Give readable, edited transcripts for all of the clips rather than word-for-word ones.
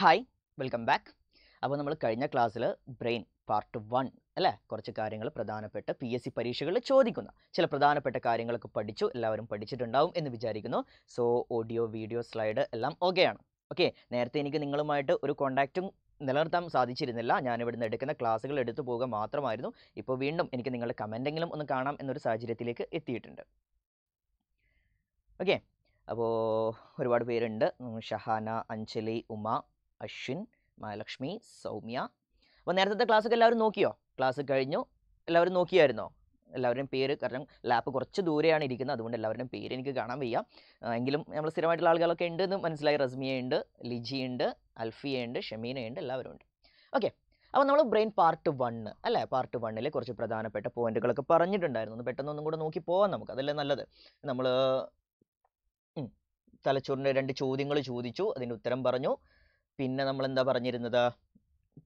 Hi welcome back. അപ്പോൾ നമ്മൾ കഴിഞ്ഞ ക്ലാസ്സിൽ ബ്രെയിൻ പാർട്ട് വൺ അല്ലേ കുറച്ച് കാര്യങ്ങൾ പ്രധാനപ്പെട്ട PSC പരീക്ഷകളിൽ ചോദിക്കുന്ന ചില പ്രധാനപ്പെട്ട കാര്യങ്ങളൊക്കെ പഠിച്ചു. എല്ലാവരും പഠിച്ചിട്ടുണ്ടാവും എന്ന് വിചാരിക്കുന്നു. സോ ഓഡിയോ വീഡിയോ സ്ലൈഡ് എല്ലാം ഓക്കെയാണ്. ഓക്കെ, നേരത്തെ എനിക്ക് നിങ്ങളുമായിട്ട് ഒരു കോൺടാക്റ്റും നിലനിർത്താൻ സാധിച്ചിരുന്നില്ല. ഞാനിവിടുന്ന് എടുക്കുന്ന ക്ലാസ്സുകൾ എടുത്തു പോവുക മാത്രമായിരുന്നു. ഇപ്പോൾ വീണ്ടും എനിക്ക് നിങ്ങളുടെ കമൻറ്റെങ്കിലും ഒന്ന് കാണാം എന്നൊരു സാഹചര്യത്തിലേക്ക് എത്തിയിട്ടുണ്ട്. ഓക്കെ, അപ്പോൾ ഒരുപാട് പേരുണ്ട്. ഷഹാന, അഞ്ജലി, ഉമ, അശ്വിൻ, മഹാലക്ഷ്മി, സൗമ്യ. അപ്പോൾ നേരത്തെ ക്ലാസ്സൊക്കെ എല്ലാവരും നോക്കിയോ? ക്ലാസ് കഴിഞ്ഞു, എല്ലാവരും നോക്കിയായിരുന്നോ? എല്ലാവരുടെയും പേര്, കാരണം ലാപ്പ് കുറച്ച് ദൂരെയാണ് ഇരിക്കുന്നത്, അതുകൊണ്ട് എല്ലാവരുടെയും പേര് എനിക്ക് കാണാൻ വയ്യ. എങ്കിലും നമ്മൾ സ്ഥിരമായിട്ടുള്ള ആളുകളൊക്കെ ഉണ്ട് എന്ന് മനസ്സിലായി. റസ്മിയുണ്ട്, ലിജിയുണ്ട്, അൽഫിയുണ്ട്, ഷമീനയുണ്ട്, എല്ലാവരും ഉണ്ട്. ഓക്കെ, അപ്പോൾ നമ്മൾ ബ്രെയിൻ പാർട്ട് വണ്ണ് അല്ലേ, പാർട്ട് വണ്ണിലെ കുറച്ച് പ്രധാനപ്പെട്ട പോയിൻറ്റുകളൊക്കെ പറഞ്ഞിട്ടുണ്ടായിരുന്നു. ഒന്ന് പെട്ടെന്നൊന്നും കൂടെ നോക്കി പോകാം നമുക്ക്, അതല്ലേ നല്ലത്. നമ്മൾ തലച്ചോറിൻ്റെ രണ്ട് ചോദ്യങ്ങൾ ചോദിച്ചു, അതിൻ്റെ ഉത്തരം പറഞ്ഞു. പിന്നെ നമ്മളെന്താ പറഞ്ഞിരുന്നത്?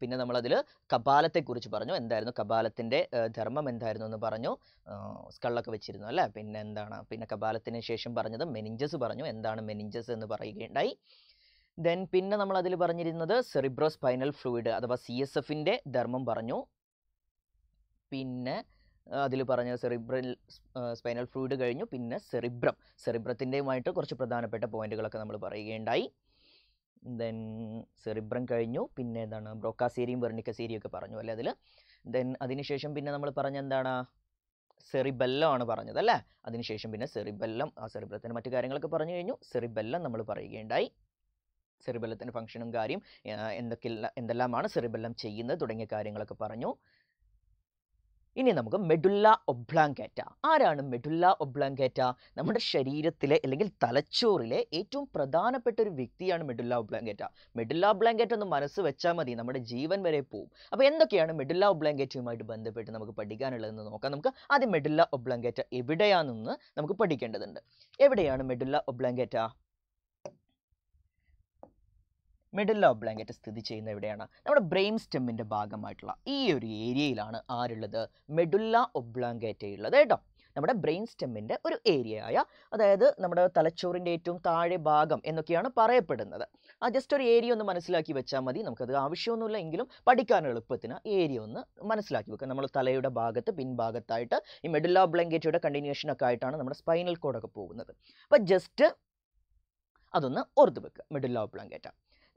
പിന്നെ നമ്മളതിൽ കപാലത്തെക്കുറിച്ച് പറഞ്ഞു. എന്തായിരുന്നു കപാലത്തിൻ്റെ ധർമ്മം എന്തായിരുന്നു എന്ന് പറഞ്ഞു. സ്കള്ളൊക്കെ വെച്ചിരുന്നു അല്ലേ. പിന്നെ എന്താണ്, പിന്നെ കപാലത്തിന് ശേഷം പറഞ്ഞത് മെനിഞ്ചസ് പറഞ്ഞു. എന്താണ് മെനിഞ്ചസ് എന്ന് പറയുകയുണ്ടായി. ദെൻ പിന്നെ നമ്മളതിൽ പറഞ്ഞിരുന്നത് സെറിബ്രോസ്പൈനൽ ഫ്ലൂയിഡ് അഥവാ CSFൻ്റെ ധർമ്മം പറഞ്ഞു. പിന്നെ അതിൽ പറഞ്ഞ സെറിബ്രൽ സ്പൈനൽ ഫ്ലൂയിഡ് കഴിഞ്ഞു. പിന്നെ സെറിബ്രത്തിൻ്റെയുമായിട്ട് കുറച്ച് പ്രധാനപ്പെട്ട പോയിന്റുകളൊക്കെ നമ്മൾ പറയുകയുണ്ടായി. ദെൻ സെറിബ്രം കഴിഞ്ഞു. പിന്നെ എന്താണ്, ബ്രോക്കാസേരിയും വെർണിക്കസേരിയൊക്കെ പറഞ്ഞു അല്ലേ അതിൽ. ദെൻ അതിനുശേഷം പിന്നെ നമ്മൾ പറഞ്ഞ എന്താണ്, സെറിബെല്ലം ആണ് പറഞ്ഞത് അല്ലേ. അതിനുശേഷം പിന്നെ സെറിബെല്ലം, ആ സെറിബ്രത്തിൻ്റെ മറ്റു കാര്യങ്ങളൊക്കെ പറഞ്ഞു കഴിഞ്ഞു. സെറിബെല്ലം നമ്മൾ പറയുകയുണ്ടായി, സെറിബെല്ലത്തിൻ്റെ ഫംഗ്ഷനും കാര്യം എന്തെല്ലാമാണ് സെറിബെല്ലം ചെയ്യുന്നത് തുടങ്ങിയ കാര്യങ്ങളൊക്കെ പറഞ്ഞു. ഇനി നമുക്ക് മെഡുല്ല ഒബ്ലാങ്കേറ്റ. ആരാണ് മെഡുല്ല ഒബ്ലാങ്കേറ്റ? നമ്മുടെ ശരീരത്തിലെ അല്ലെങ്കിൽ തലച്ചോറിലെ ഏറ്റവും പ്രധാനപ്പെട്ട ഒരു വ്യക്തിയാണ് മെഡുല്ല ഒബ്ലാങ്കേറ്റ. മെഡുല്ല ഒബ്ലാങ്കേറ്റ ഒന്ന് മനസ്സ് വെച്ചാൽ മതി, നമ്മുടെ ജീവൻ വരെ പോവും. അപ്പോൾ എന്തൊക്കെയാണ് മെഡുല്ല ഒബ്ലാങ്കേറ്റയുമായിട്ട് ബന്ധപ്പെട്ട് നമുക്ക് പഠിക്കാനുള്ളതെന്ന് നോക്കാം. നമുക്ക് ആദ്യം മെഡുല്ല ഒബ്ലാങ്കേറ്റ എവിടെയാണെന്ന് നമുക്ക് പഠിക്കേണ്ടതുണ്ട്. എവിടെയാണ് മെഡുല്ല ഒബ്ലാങ്കേറ്റ? മെഡുല്ല ഒബ്ലാങ്കേറ്റ സ്ഥിതി ചെയ്യുന്ന എവിടെയാണ്? നമ്മുടെ ബ്രെയിൻ സ്റ്റെമ്മിൻ്റെ ഭാഗമായിട്ടുള്ള ഈ ഒരു ഏരിയയിലാണ് ആരുള്ളത്? മെഡുല്ല ഒബ്ലാങ്കേറ്റ ഉള്ളത് കേട്ടോ. നമ്മുടെ ബ്രെയിൻ സ്റ്റെമ്മിൻ്റെ ഒരു ഏരിയയായ, അതായത് നമ്മുടെ തലച്ചോറിൻ്റെ ഏറ്റവും താഴെ ഭാഗം എന്നൊക്കെയാണ് പറയപ്പെടുന്നത്. ആ ജസ്റ്റ് ഒരു ഏരിയ ഒന്ന് മനസ്സിലാക്കി വെച്ചാൽ മതി. നമുക്കത് ആവശ്യമൊന്നുമില്ല, എങ്കിലും പഠിക്കാൻ എളുപ്പത്തിന് ഏരിയ ഒന്ന് മനസ്സിലാക്കി വെക്കുക. നമ്മൾ തലയുടെ ഭാഗത്ത് പിൻഭാഗത്തായിട്ട് ഈ മെഡുല്ല ഒബ്ലാങ്കേറ്റയുടെ കണ്ടിന്യൂഷനൊക്കെ ആയിട്ടാണ് നമ്മുടെ സ്പൈനൽ കോഡൊക്കെ പോകുന്നത്. അപ്പോൾ ജസ്റ്റ് അതൊന്ന് ഓർത്ത് വെക്കുക, മെഡുല്ല ഒബ്ലാങ്കേറ്റ.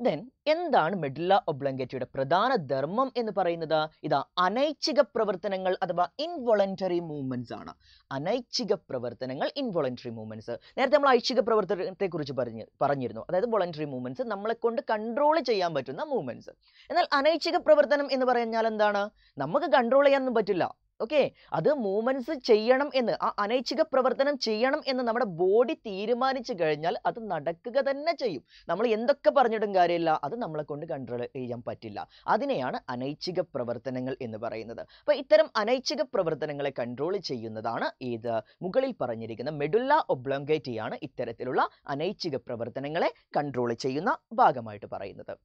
ദെൻ എന്താണ് മെഡുല്ല ഒബ്ലാങ്കേറ്റയുടെ പ്രധാന ധർമ്മം എന്ന് പറയുന്നത്? ഇതാ അനൈച്ഛിക പ്രവർത്തനങ്ങൾ അഥവാ ഇൻവോളണ്ടറി മൂവ്മെന്റ്സ് ആണ്. അനൈച്ഛിക പ്രവർത്തനങ്ങൾ, ഇൻവോളണ്ടറി മൂവ്മെന്റ്സ്. നേരത്തെ നമ്മൾ ഐച്ഛിക പ്രവർത്തനത്തെക്കുറിച്ച് പറഞ്ഞിരുന്നു. അതായത് വോളണ്ടറി മൂവ്മെന്റ്സ്, നമ്മളെ കൊണ്ട് കൺട്രോൾ ചെയ്യാൻ പറ്റുന്ന മൂവ്മെന്റ്സ്. എന്നാൽ അനൈച്ഛിക പ്രവർത്തനം എന്ന് പറഞ്ഞാൽ എന്താണ്? നമുക്ക് കൺട്രോൾ ചെയ്യാനൊന്നും പറ്റില്ല. ഓക്കെ, അത് മൂവ്മെന്റ്സ് ചെയ്യണം എന്ന്, ആ അനൈച്ഛിക പ്രവർത്തനം ചെയ്യണം എന്ന് നമ്മുടെ ബോഡി തീരുമാനിച്ചു കഴിഞ്ഞാൽ അത് നടക്കുക തന്നെ ചെയ്യും. നമ്മൾ എന്തൊക്കെ പറഞ്ഞിട്ടും കാര്യമില്ല, അത് നമ്മളെ കൊണ്ട് കൺട്രോൾ ചെയ്യാൻ പറ്റില്ല. അതിനെയാണ് അനൈച്ഛിക പ്രവർത്തനങ്ങൾ എന്ന് പറയുന്നത്. അപ്പോൾ ഇത്തരം അനൈച്ഛിക പ്രവർത്തനങ്ങളെ കൺട്രോൾ ചെയ്യുന്നതാണ് ഏത്? മുകളിൽ പറഞ്ഞിരിക്കുന്ന മെഡുല്ല ഒബ്ലാങ്കേറ്റയാണ് ഇത്തരത്തിലുള്ള അനൈച്ഛിക പ്രവർത്തനങ്ങളെ കൺട്രോൾ ചെയ്യുന്ന ഭാഗമായിട്ട് പറയുന്നത്.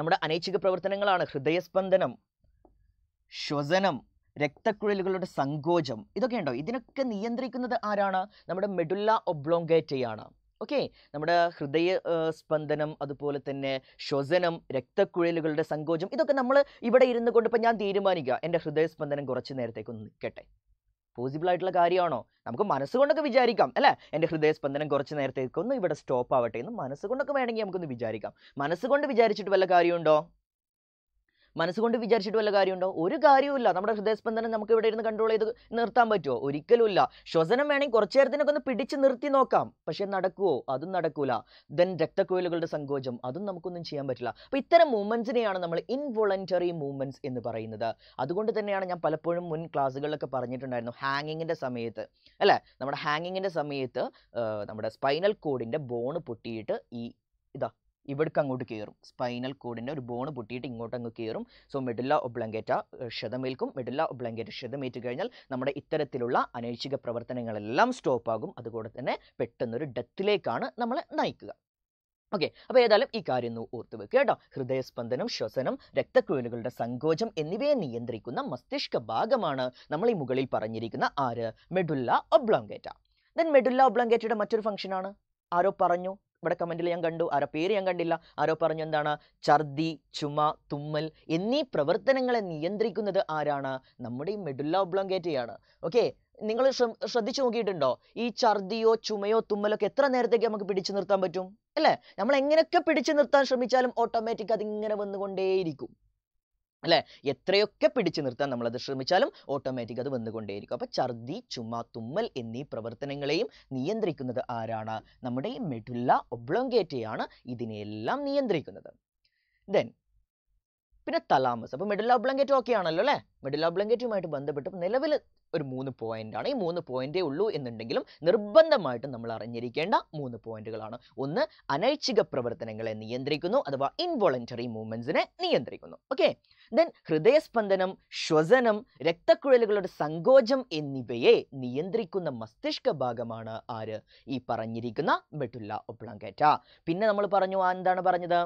നമ്മുടെ അനൈച്ഛിക പ്രവർത്തനങ്ങളാണ് ഹൃദയസ്പന്ദനം, ശ്വസനം, രക്തക്കുഴലുകളുടെ സങ്കോചം, ഇതൊക്കെ ഉണ്ടോ. ഇതിനൊക്കെ നിയന്ത്രിക്കുന്നത് ആരാണ്? നമ്മുടെ മെഡുല്ല ഒബ്ലോങ്കേറ്റയാണ്. ഓക്കെ, നമ്മുടെ ഹൃദയ സ്പന്ദനം, അതുപോലെ തന്നെ ശ്വസനം, രക്തക്കുഴലുകളുടെ സങ്കോചം, ഇതൊക്കെ നമ്മൾ ഇവിടെ ഇരുന്ന് കൊണ്ട് ഇപ്പം ഞാൻ തീരുമാനിക്കുക എൻ്റെ ഹൃദയസ്പന്ദനം കുറച്ച് നേരത്തേക്കൊന്ന് നിൽക്കട്ടെ. പോസിബിൾ ആയിട്ടുള്ള കാര്യമാണോ? നമുക്ക് മനസ്സുകൊണ്ടൊക്കെ വിചാരിക്കാം അല്ലേ, എൻ്റെ ഹൃദയസ്പന്ദനം കുറച്ച് നേരത്തേക്കൊന്ന് ഇവിടെ സ്റ്റോപ്പ് ആവട്ടെ എന്ന് മനസ്സുകൊണ്ടൊക്കെ വേണമെങ്കിൽ നമുക്കൊന്ന് വിചാരിക്കാം. മനസ്സുകൊണ്ട് വിചാരിച്ചിട്ട് വല്ല കാര്യമുണ്ടോ? മനസ്സുകൊണ്ട് വിചാരിച്ചിട്ട് വല്ല കാര്യമുണ്ടോ? ഒരു കാര്യവുമില്ല. നമ്മുടെ ഹൃദയസ്പന്ദനം നമുക്ക് ഇവിടെ ഇരുന്ന് കൺട്രോൾ ചെയ്ത് നിർത്താൻ പറ്റുമോ? ഒരിക്കലുമില്ല. ശ്വസനം വേണമെങ്കിൽ കുറച്ചു നേരത്തിനൊക്കെ ഒന്ന് പിടിച്ച് നിർത്തി നോക്കാം, പക്ഷേ നടക്കുമോ? അതും നടക്കൂല. ദെൻ രക്തക്കുഴലുകളുടെ സങ്കോചം, അതും നമുക്കൊന്നും ചെയ്യാൻ പറ്റില്ല. അപ്പോൾ ഇത്തരം മൂവ്മെൻറ്റ്സിനെയാണ് നമ്മൾ ഇൻവോളണ്ടറി മൂവ്മെൻറ്റ്സ് എന്ന് പറയുന്നത്. അതുകൊണ്ട് തന്നെയാണ് ഞാൻ പലപ്പോഴും മുൻ ക്ലാസ്സുകളിലൊക്കെ പറഞ്ഞിട്ടുണ്ടായിരുന്നു, ഹാങ്ങിങ്ങിൻ്റെ സമയത്ത് അല്ലേ, നമ്മുടെ ഹാങ്ങിങ്ങിൻ്റെ സമയത്ത് നമ്മുടെ സ്പൈനൽ കോഡിൻ്റെ ബോണ് പൊട്ടിയിട്ട് ഇതാ ഇവിടേക്ക് അങ്ങോട്ട് കയറും. സ്പൈനൽ കോഡിൻ്റെ ഒരു ബോണ് പൊട്ടിയിട്ട് ഇങ്ങോട്ടങ്ങ് കയറും. സോ മെഡുല്ല ഒബ്ലാങ്കേറ്റ ക്ഷതമേൽക്കും. മെഡുല്ല ഒബ്ലാങ്കേറ്റ ക്ഷതമേറ്റ് കഴിഞ്ഞാൽ നമ്മുടെ ഇത്തരത്തിലുള്ള അനൈച്ഛിക പ്രവർത്തനങ്ങളെല്ലാം സ്റ്റോപ്പാകും. അതുകൂടെ തന്നെ പെട്ടെന്നൊരു ഡെത്തിലേക്കാണ് നമ്മളെ നയിക്കുക. ഓക്കെ, അപ്പോൾ ഏതായാലും ഈ കാര്യം ഒന്ന് ഓർത്ത് വെക്കുക കേട്ടോ. ഹൃദയസ്പന്ദനം, ശ്വസനം, രക്തക്കുഴലുകളുടെ സങ്കോചം എന്നിവയെ നിയന്ത്രിക്കുന്ന മസ്തിഷ്ക ഭാഗമാണ് നമ്മൾ ഈ മുകളിൽ പറഞ്ഞിരിക്കുന്ന ആര്? Medulla oblongata. ദെൻ മെഡുല്ല ഒബ്ലാങ്കേറ്റയുടെ മറ്റൊരു ഫംഗ്ഷനാണ്, ആരോ പറഞ്ഞു, ഇവിടെ കമൻറ്റിൽ ഞാൻ കണ്ടു, ആരോ പേര് ഞാൻ കണ്ടില്ല, ആരോ പറഞ്ഞെന്താണ്, ഛർദി, ചുമ, തുമ്മൽ എന്നീ പ്രവർത്തനങ്ങളെ നിയന്ത്രിക്കുന്നത് ആരാണ്? നമ്മുടെ ഈ മെഡുല്ല ഒബ്ലോങ്കേറ്റയാണ്. ഓക്കെ, നിങ്ങൾ ശ്രദ്ധിച്ചു നോക്കിയിട്ടുണ്ടോ ഈ ഛർദിയോ ചുമയോ തുമ്മലൊക്കെ എത്ര നേരത്തേക്ക് നമുക്ക് പിടിച്ചു നിർത്താൻ പറ്റും? അല്ലേ, നമ്മൾ എങ്ങനെയൊക്കെ പിടിച്ചു നിർത്താൻ ശ്രമിച്ചാലും ഓട്ടോമാറ്റിക് അതിങ്ങനെ വന്നുകൊണ്ടേയിരിക്കും അല്ലേ, എത്രയൊക്കെ പിടിച്ചു നിർത്താൻ നമ്മളത് ശ്രമിച്ചാലും ഓട്ടോമാറ്റിക് അത് വന്നുകൊണ്ടേയിരിക്കും. അപ്പോൾ ഛർദി, ചുമ, തുമ്മൽ എന്നീ പ്രവർത്തനങ്ങളെയും നിയന്ത്രിക്കുന്നത് ആരാണ്? നമ്മുടെ ഈ മെഡുല്ല ഒബ്ലോങ്കേറ്റയാണ് ഇതിനെയെല്ലാം നിയന്ത്രിക്കുന്നത്. ദെൻ പിന്നെ തലാമസ്. അപ്പോൾ മെഡുല്ല ഒബ്ലോങ്കേറ്റ ഓക്കെ ആണല്ലോ അല്ലേ? മെഡുല്ല ഒബ്ലോങ്കേറ്റയുമായിട്ട് ബന്ധപ്പെട്ട് നിലവിൽ ഒരു 3 പോയിന്റാണ്. ഈ 3 പോയിന്റേ ഉള്ളൂ എന്നുണ്ടെങ്കിലും നിർബന്ധമായിട്ടും നമ്മൾ അറിഞ്ഞിരിക്കേണ്ട 3 പോയിന്റുകളാണ്. ഒന്ന്, അനൈച്ഛിക പ്രവർത്തനങ്ങളെ നിയന്ത്രിക്കുന്നു അഥവാ ഇൻവോളണ്ടറി മൂവ്മെന്റ്സിനെ നിയന്ത്രിക്കുന്നു. ഓക്കെ, ദെൻ ഹൃദയസ്പന്ദനം, ശ്വസനം, രക്തക്കുഴലുകളുടെ സങ്കോചം എന്നിവയെ നിയന്ത്രിക്കുന്ന മസ്തിഷ്ക ഭാഗമാണ് ആര്? ഈ പറഞ്ഞിരിക്കുന്ന മെഡുല്ല ഒബ്ലോങ്കേറ്റ. പിന്നെ നമ്മൾ പറഞ്ഞു, എന്താണ് പറഞ്ഞത്?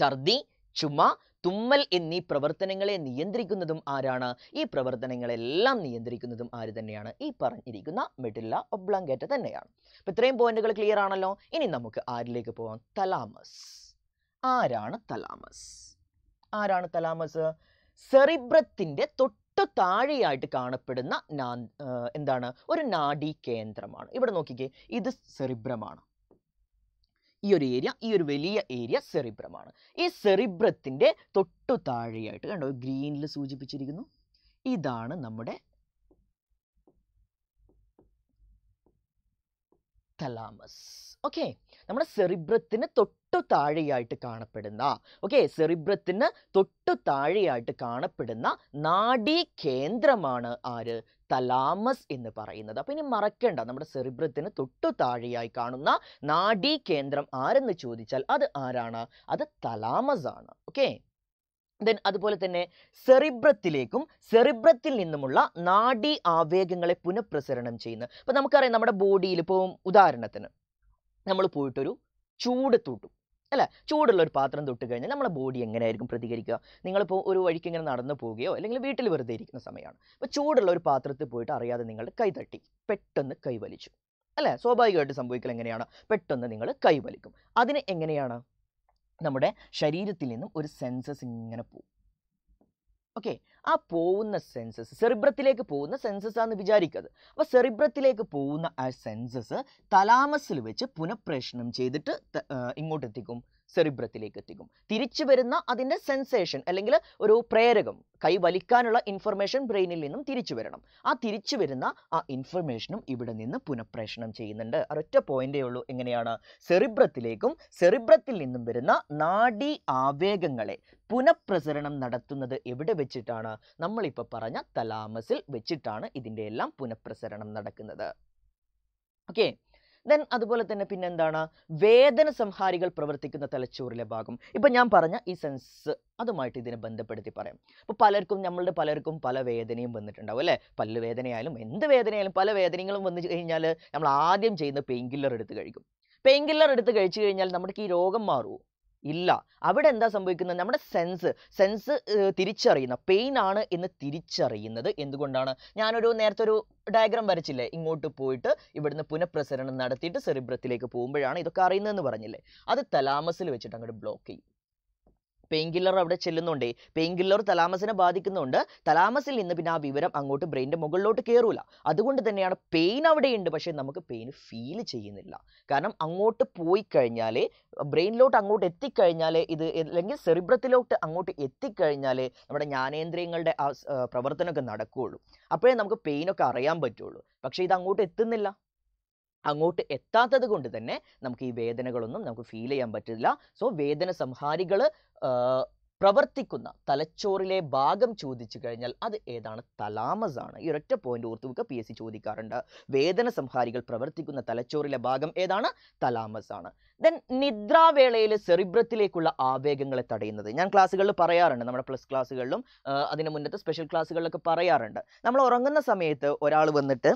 ഛർദി, ചുമ, തുമ്മൽ എന്നീ പ്രവർത്തനങ്ങളെ നിയന്ത്രിക്കുന്നതും ആരാണ്? ഈ പ്രവർത്തനങ്ങളെല്ലാം നിയന്ത്രിക്കുന്നതും ആര് തന്നെയാണ്? ഈ പറഞ്ഞിരിക്കുന്ന മെഡുല്ല ഒബ്ലോങ്കേറ്റ തന്നെയാണ്. അപ്പം ഇത്രയും പോയിന്റുകൾ ക്ലിയർ ആണല്ലോ. ഇനി നമുക്ക് ആരിലേക്ക് പോവാം? തലാമസ്. ആരാണ് തലാമസ്? ആരാണ് തലാമസ്? സെറിബ്രത്തിൻ്റെ തൊട്ട് താഴെയായിട്ട് കാണപ്പെടുന്ന എന്താണ് ഒരു നാഡീ കേന്ദ്രമാണ്. ഇവിടെ നോക്കിക്കേ, ഇത് സെറിബ്രമാണ്. ഈ ഒരു ഏരിയ, ഈ ഒരു വലിയ ഏരിയ സെറിബ്രമാണ്. ഈ സെറിബ്രത്തിൻ്റെ തൊട്ടു താഴെയായിട്ട് കണ്ടോ ഗ്രീനിൽ സൂചിപ്പിച്ചിരിക്കുന്നു, ഇതാണ് നമ്മുടെ തലാമസ്. ഓക്കെ, നമ്മുടെ സെറിബ്രത്തിന് തൊട്ടു താഴെയായിട്ട് കാണപ്പെടുന്ന നാഡീ കേന്ദ്രമാണ് ആര്? തലാമസ് എന്ന് പറയുന്നത്. അപ്പം ഇനി മറക്കേണ്ട, നമ്മുടെ സെറിബ്രത്തിന് തൊട്ടു താഴെയായി കാണുന്ന നാഡീ കേന്ദ്രം ആരെന്ന് ചോദിച്ചാൽ അത് ആരാണ്? അത് തലാമസ് ആണ്. ഓക്കെ, ദെൻ അതുപോലെ തന്നെ സെറിബ്രത്തിലേക്കും സെറിബ്രത്തിൽ നിന്നുമുള്ള നാഡീ ആവേഗങ്ങളെ പുനഃപ്രസരണം ചെയ്യുന്നത്. അപ്പം നമുക്കറിയാം, നമ്മുടെ ബോഡിയിൽ ഇപ്പോൾ ഉദാഹരണത്തിന് നമ്മൾ പോയിട്ടൊരു ചൂട് തൊട്ടു അല്ലേ, ചൂടുള്ളൊരു പാത്രം തൊട്ട് കഴിഞ്ഞാൽ നമ്മുടെ ബോഡി എങ്ങനെയായിരിക്കും പ്രതികരിക്കുക? നിങ്ങളിപ്പോൾ ഒരു വഴിക്ക് ഇങ്ങനെ നടന്നു പോവുകയോ അല്ലെങ്കിൽ വീട്ടിൽ വെറുതെ ഇരിക്കുന്ന സമയമാണ്. അപ്പോൾ ചൂടുള്ള ഒരു പാത്രത്തിൽ പോയിട്ട് അറിയാതെ നിങ്ങളുടെ കൈ തട്ടി, പെട്ടെന്ന് കൈ വലിച്ചു അല്ലേ? സ്വാഭാവികമായിട്ട് സംഭവിക്കൽ എങ്ങനെയാണ്? പെട്ടെന്ന് നിങ്ങൾ കൈ വലിക്കും. അതിന് എങ്ങനെയാണ്? നമ്മുടെ ശരീരത്തിൽ നിന്നും ഒരു സെൻസസ് ഇങ്ങനെ പോവും. ഓക്കെ, ആ പോകുന്ന സെൻസസ് സെറിബ്രത്തിലേക്ക് പോകുന്ന സെൻസസ് ആണെന്ന് വിചാരിക്കരുത്. അപ്പോൾ സെറിബ്രത്തിലേക്ക് പോകുന്ന ആ സെൻസസ് തലാമസിൽ വെച്ച് പുനഃപ്രേഷണം ചെയ്തിട്ട് ഇങ്ങോട്ട് എത്തിക്കും, സെറിബ്രത്തിലേക്ക് എത്തിക്കും. തിരിച്ചു വരുന്ന അതിൻ്റെ സെൻസേഷൻ അല്ലെങ്കിൽ ഒരു പ്രേരകം, കൈ വലിക്കാനുള്ള ഇൻഫർമേഷൻ ബ്രെയിനിൽ നിന്നും തിരിച്ചു വരണം. ആ തിരിച്ചു വരുന്ന ആ ഇൻഫർമേഷനും ഇവിടെ നിന്ന് പുനഃപ്രേഷണം ചെയ്യുന്നുണ്ട്. ഒരൊറ്റ പോയിന്റേ ഉള്ളൂ, എങ്ങനെയാണ്? സെറിബ്രത്തിലേക്കും സെറിബ്രത്തിൽ നിന്നും വരുന്ന നാഡീ ആവേഗങ്ങളെ പുനഃപ്രസരണം നടത്തുന്നത് എവിടെ വെച്ചിട്ടാണ്? നമ്മളിപ്പോൾ പറഞ്ഞ തലാമസിൽ വെച്ചിട്ടാണ് ഇതിൻ്റെ എല്ലാം പുനഃപ്രസരണം നടക്കുന്നത്. ഓക്കെ, ദെൻ അതുപോലെ തന്നെ പിന്നെന്താണ്? വേദന സംഹാരികൾ പ്രവർത്തിക്കുന്ന തലച്ചോറിലെ ഭാഗം. ഇപ്പം ഞാൻ പറഞ്ഞ ഈ സെൻസ് അതുമായിട്ട് ഇതിനെ ബന്ധപ്പെടുത്തി പറയാം. അപ്പോൾ പലർക്കും, നമ്മളുടെ പലർക്കും പല വേദനയും വന്നിട്ടുണ്ടാവും അല്ലേ? പല്ല് വേദനയായാലും എന്ത് വേദനയായാലും പല വേദനകളും വന്നു കഴിഞ്ഞാൽ നമ്മൾ ആദ്യം ചെയ്യുന്ന പെയിൻ കില്ലർ എടുത്ത് കഴിക്കും. പെയിൻ കില്ലർ എടുത്ത് കഴിച്ചു കഴിഞ്ഞാൽ നമ്മുടെ ഈ രോഗം മാറുമോ? ഇല്ല. അവിടെ എന്താ സംഭവിക്കുന്നത്? നമ്മുടെ സെൻസ് തിരിച്ചറിയുന്ന പെയിൻ ആണ് എന്ന് തിരിച്ചറിയുന്നത് എന്തുകൊണ്ടാണ്? ഞാനൊരു നേരത്തെ ഒരു ഡയഗ്രാം വരച്ചില്ലേ, ഇങ്ങോട്ട് പോയിട്ട് ഇവിടുന്ന് പുനഃപ്രസരണം നടത്തിയിട്ട് സെറിബ്രത്തിലേക്ക് പോകുമ്പോഴാണ് ഇതൊക്കെ അറിയുന്നതെന്ന് പറഞ്ഞില്ലേ? അത് തലാമസിൽ വെച്ചിട്ട് അങ്ങോട്ട് ബ്ലോക്ക് ചെയ്യും. പെയിൻ കില്ലർ അവിടെ ചെല്ലുന്നുണ്ടേ, പെയിൻ കില്ലർ തലാമസിനെ ബാധിക്കുന്നുണ്ട്. തലാമസിൽ നിന്ന് പിന്നെ ആ വിവരം അങ്ങോട്ട് ബ്രെയിൻ്റെ മുകളിലോട്ട് കയറൂല. അതുകൊണ്ട് തന്നെയാണ് പെയിൻ അവിടെയുണ്ട്, പക്ഷേ നമുക്ക് പെയിൻ ഫീൽ ചെയ്യുന്നില്ല. കാരണം അങ്ങോട്ട് പോയി കഴിഞ്ഞാലേ, ബ്രെയിനിലോട്ട് അങ്ങോട്ട് എത്തിക്കഴിഞ്ഞാലേ ഇത്, അല്ലെങ്കിൽ സെറിബ്രത്തിലോട്ട് അങ്ങോട്ട് എത്തിക്കഴിഞ്ഞാലേ നമ്മുടെ ജ്ഞാനേന്ദ്രിയങ്ങളുടെ ആ പ്രവർത്തനമൊക്കെ നടക്കുകയുള്ളൂ. അപ്പോഴേ നമുക്ക് പെയിനൊക്കെ അറിയാൻ പറ്റുള്ളൂ. പക്ഷേ ഇത് അങ്ങോട്ട് എത്തുന്നില്ല. അങ്ങോട്ട് എത്താത്തത് കൊണ്ട് തന്നെ നമുക്ക് ഈ വേദനകളൊന്നും നമുക്ക് ഫീൽ ചെയ്യാൻ പറ്റില്ല. സോ വേദന സംഹാരികൾ പ്രവർത്തിക്കുന്ന തലച്ചോറിലെ ഭാഗം ചോദിച്ചു കഴിഞ്ഞാൽ അത് ഏതാണ്? തലാമസ് ആണ്. ഈ ഒരൊറ്റ പോയിന്റ് ഓർത്ത് വെക്കുക, PSC ചോദിക്കാറുണ്ട്. വേദന സംഹാരികൾ പ്രവർത്തിക്കുന്ന തലച്ചോറിലെ ഭാഗം ഏതാണ്? തലാമസ് ആണ്. ദെൻ നിദ്രാവേളയിൽ സെറിബ്രത്തിലേക്കുള്ള ആവേഗങ്ങളെ തടയുന്നത് ഞാൻ ക്ലാസ്സുകളിൽ പറയാറുണ്ട്. നമ്മുടെ പ്ലസ് ക്ലാസ്സുകളിലും അതിന് മുന്നത്തെ സ്പെഷ്യൽ ക്ലാസ്സുകളിലൊക്കെ പറയാറുണ്ട്. നമ്മൾ ഉറങ്ങുന്ന സമയത്ത് ഒരാൾ വന്നിട്ട്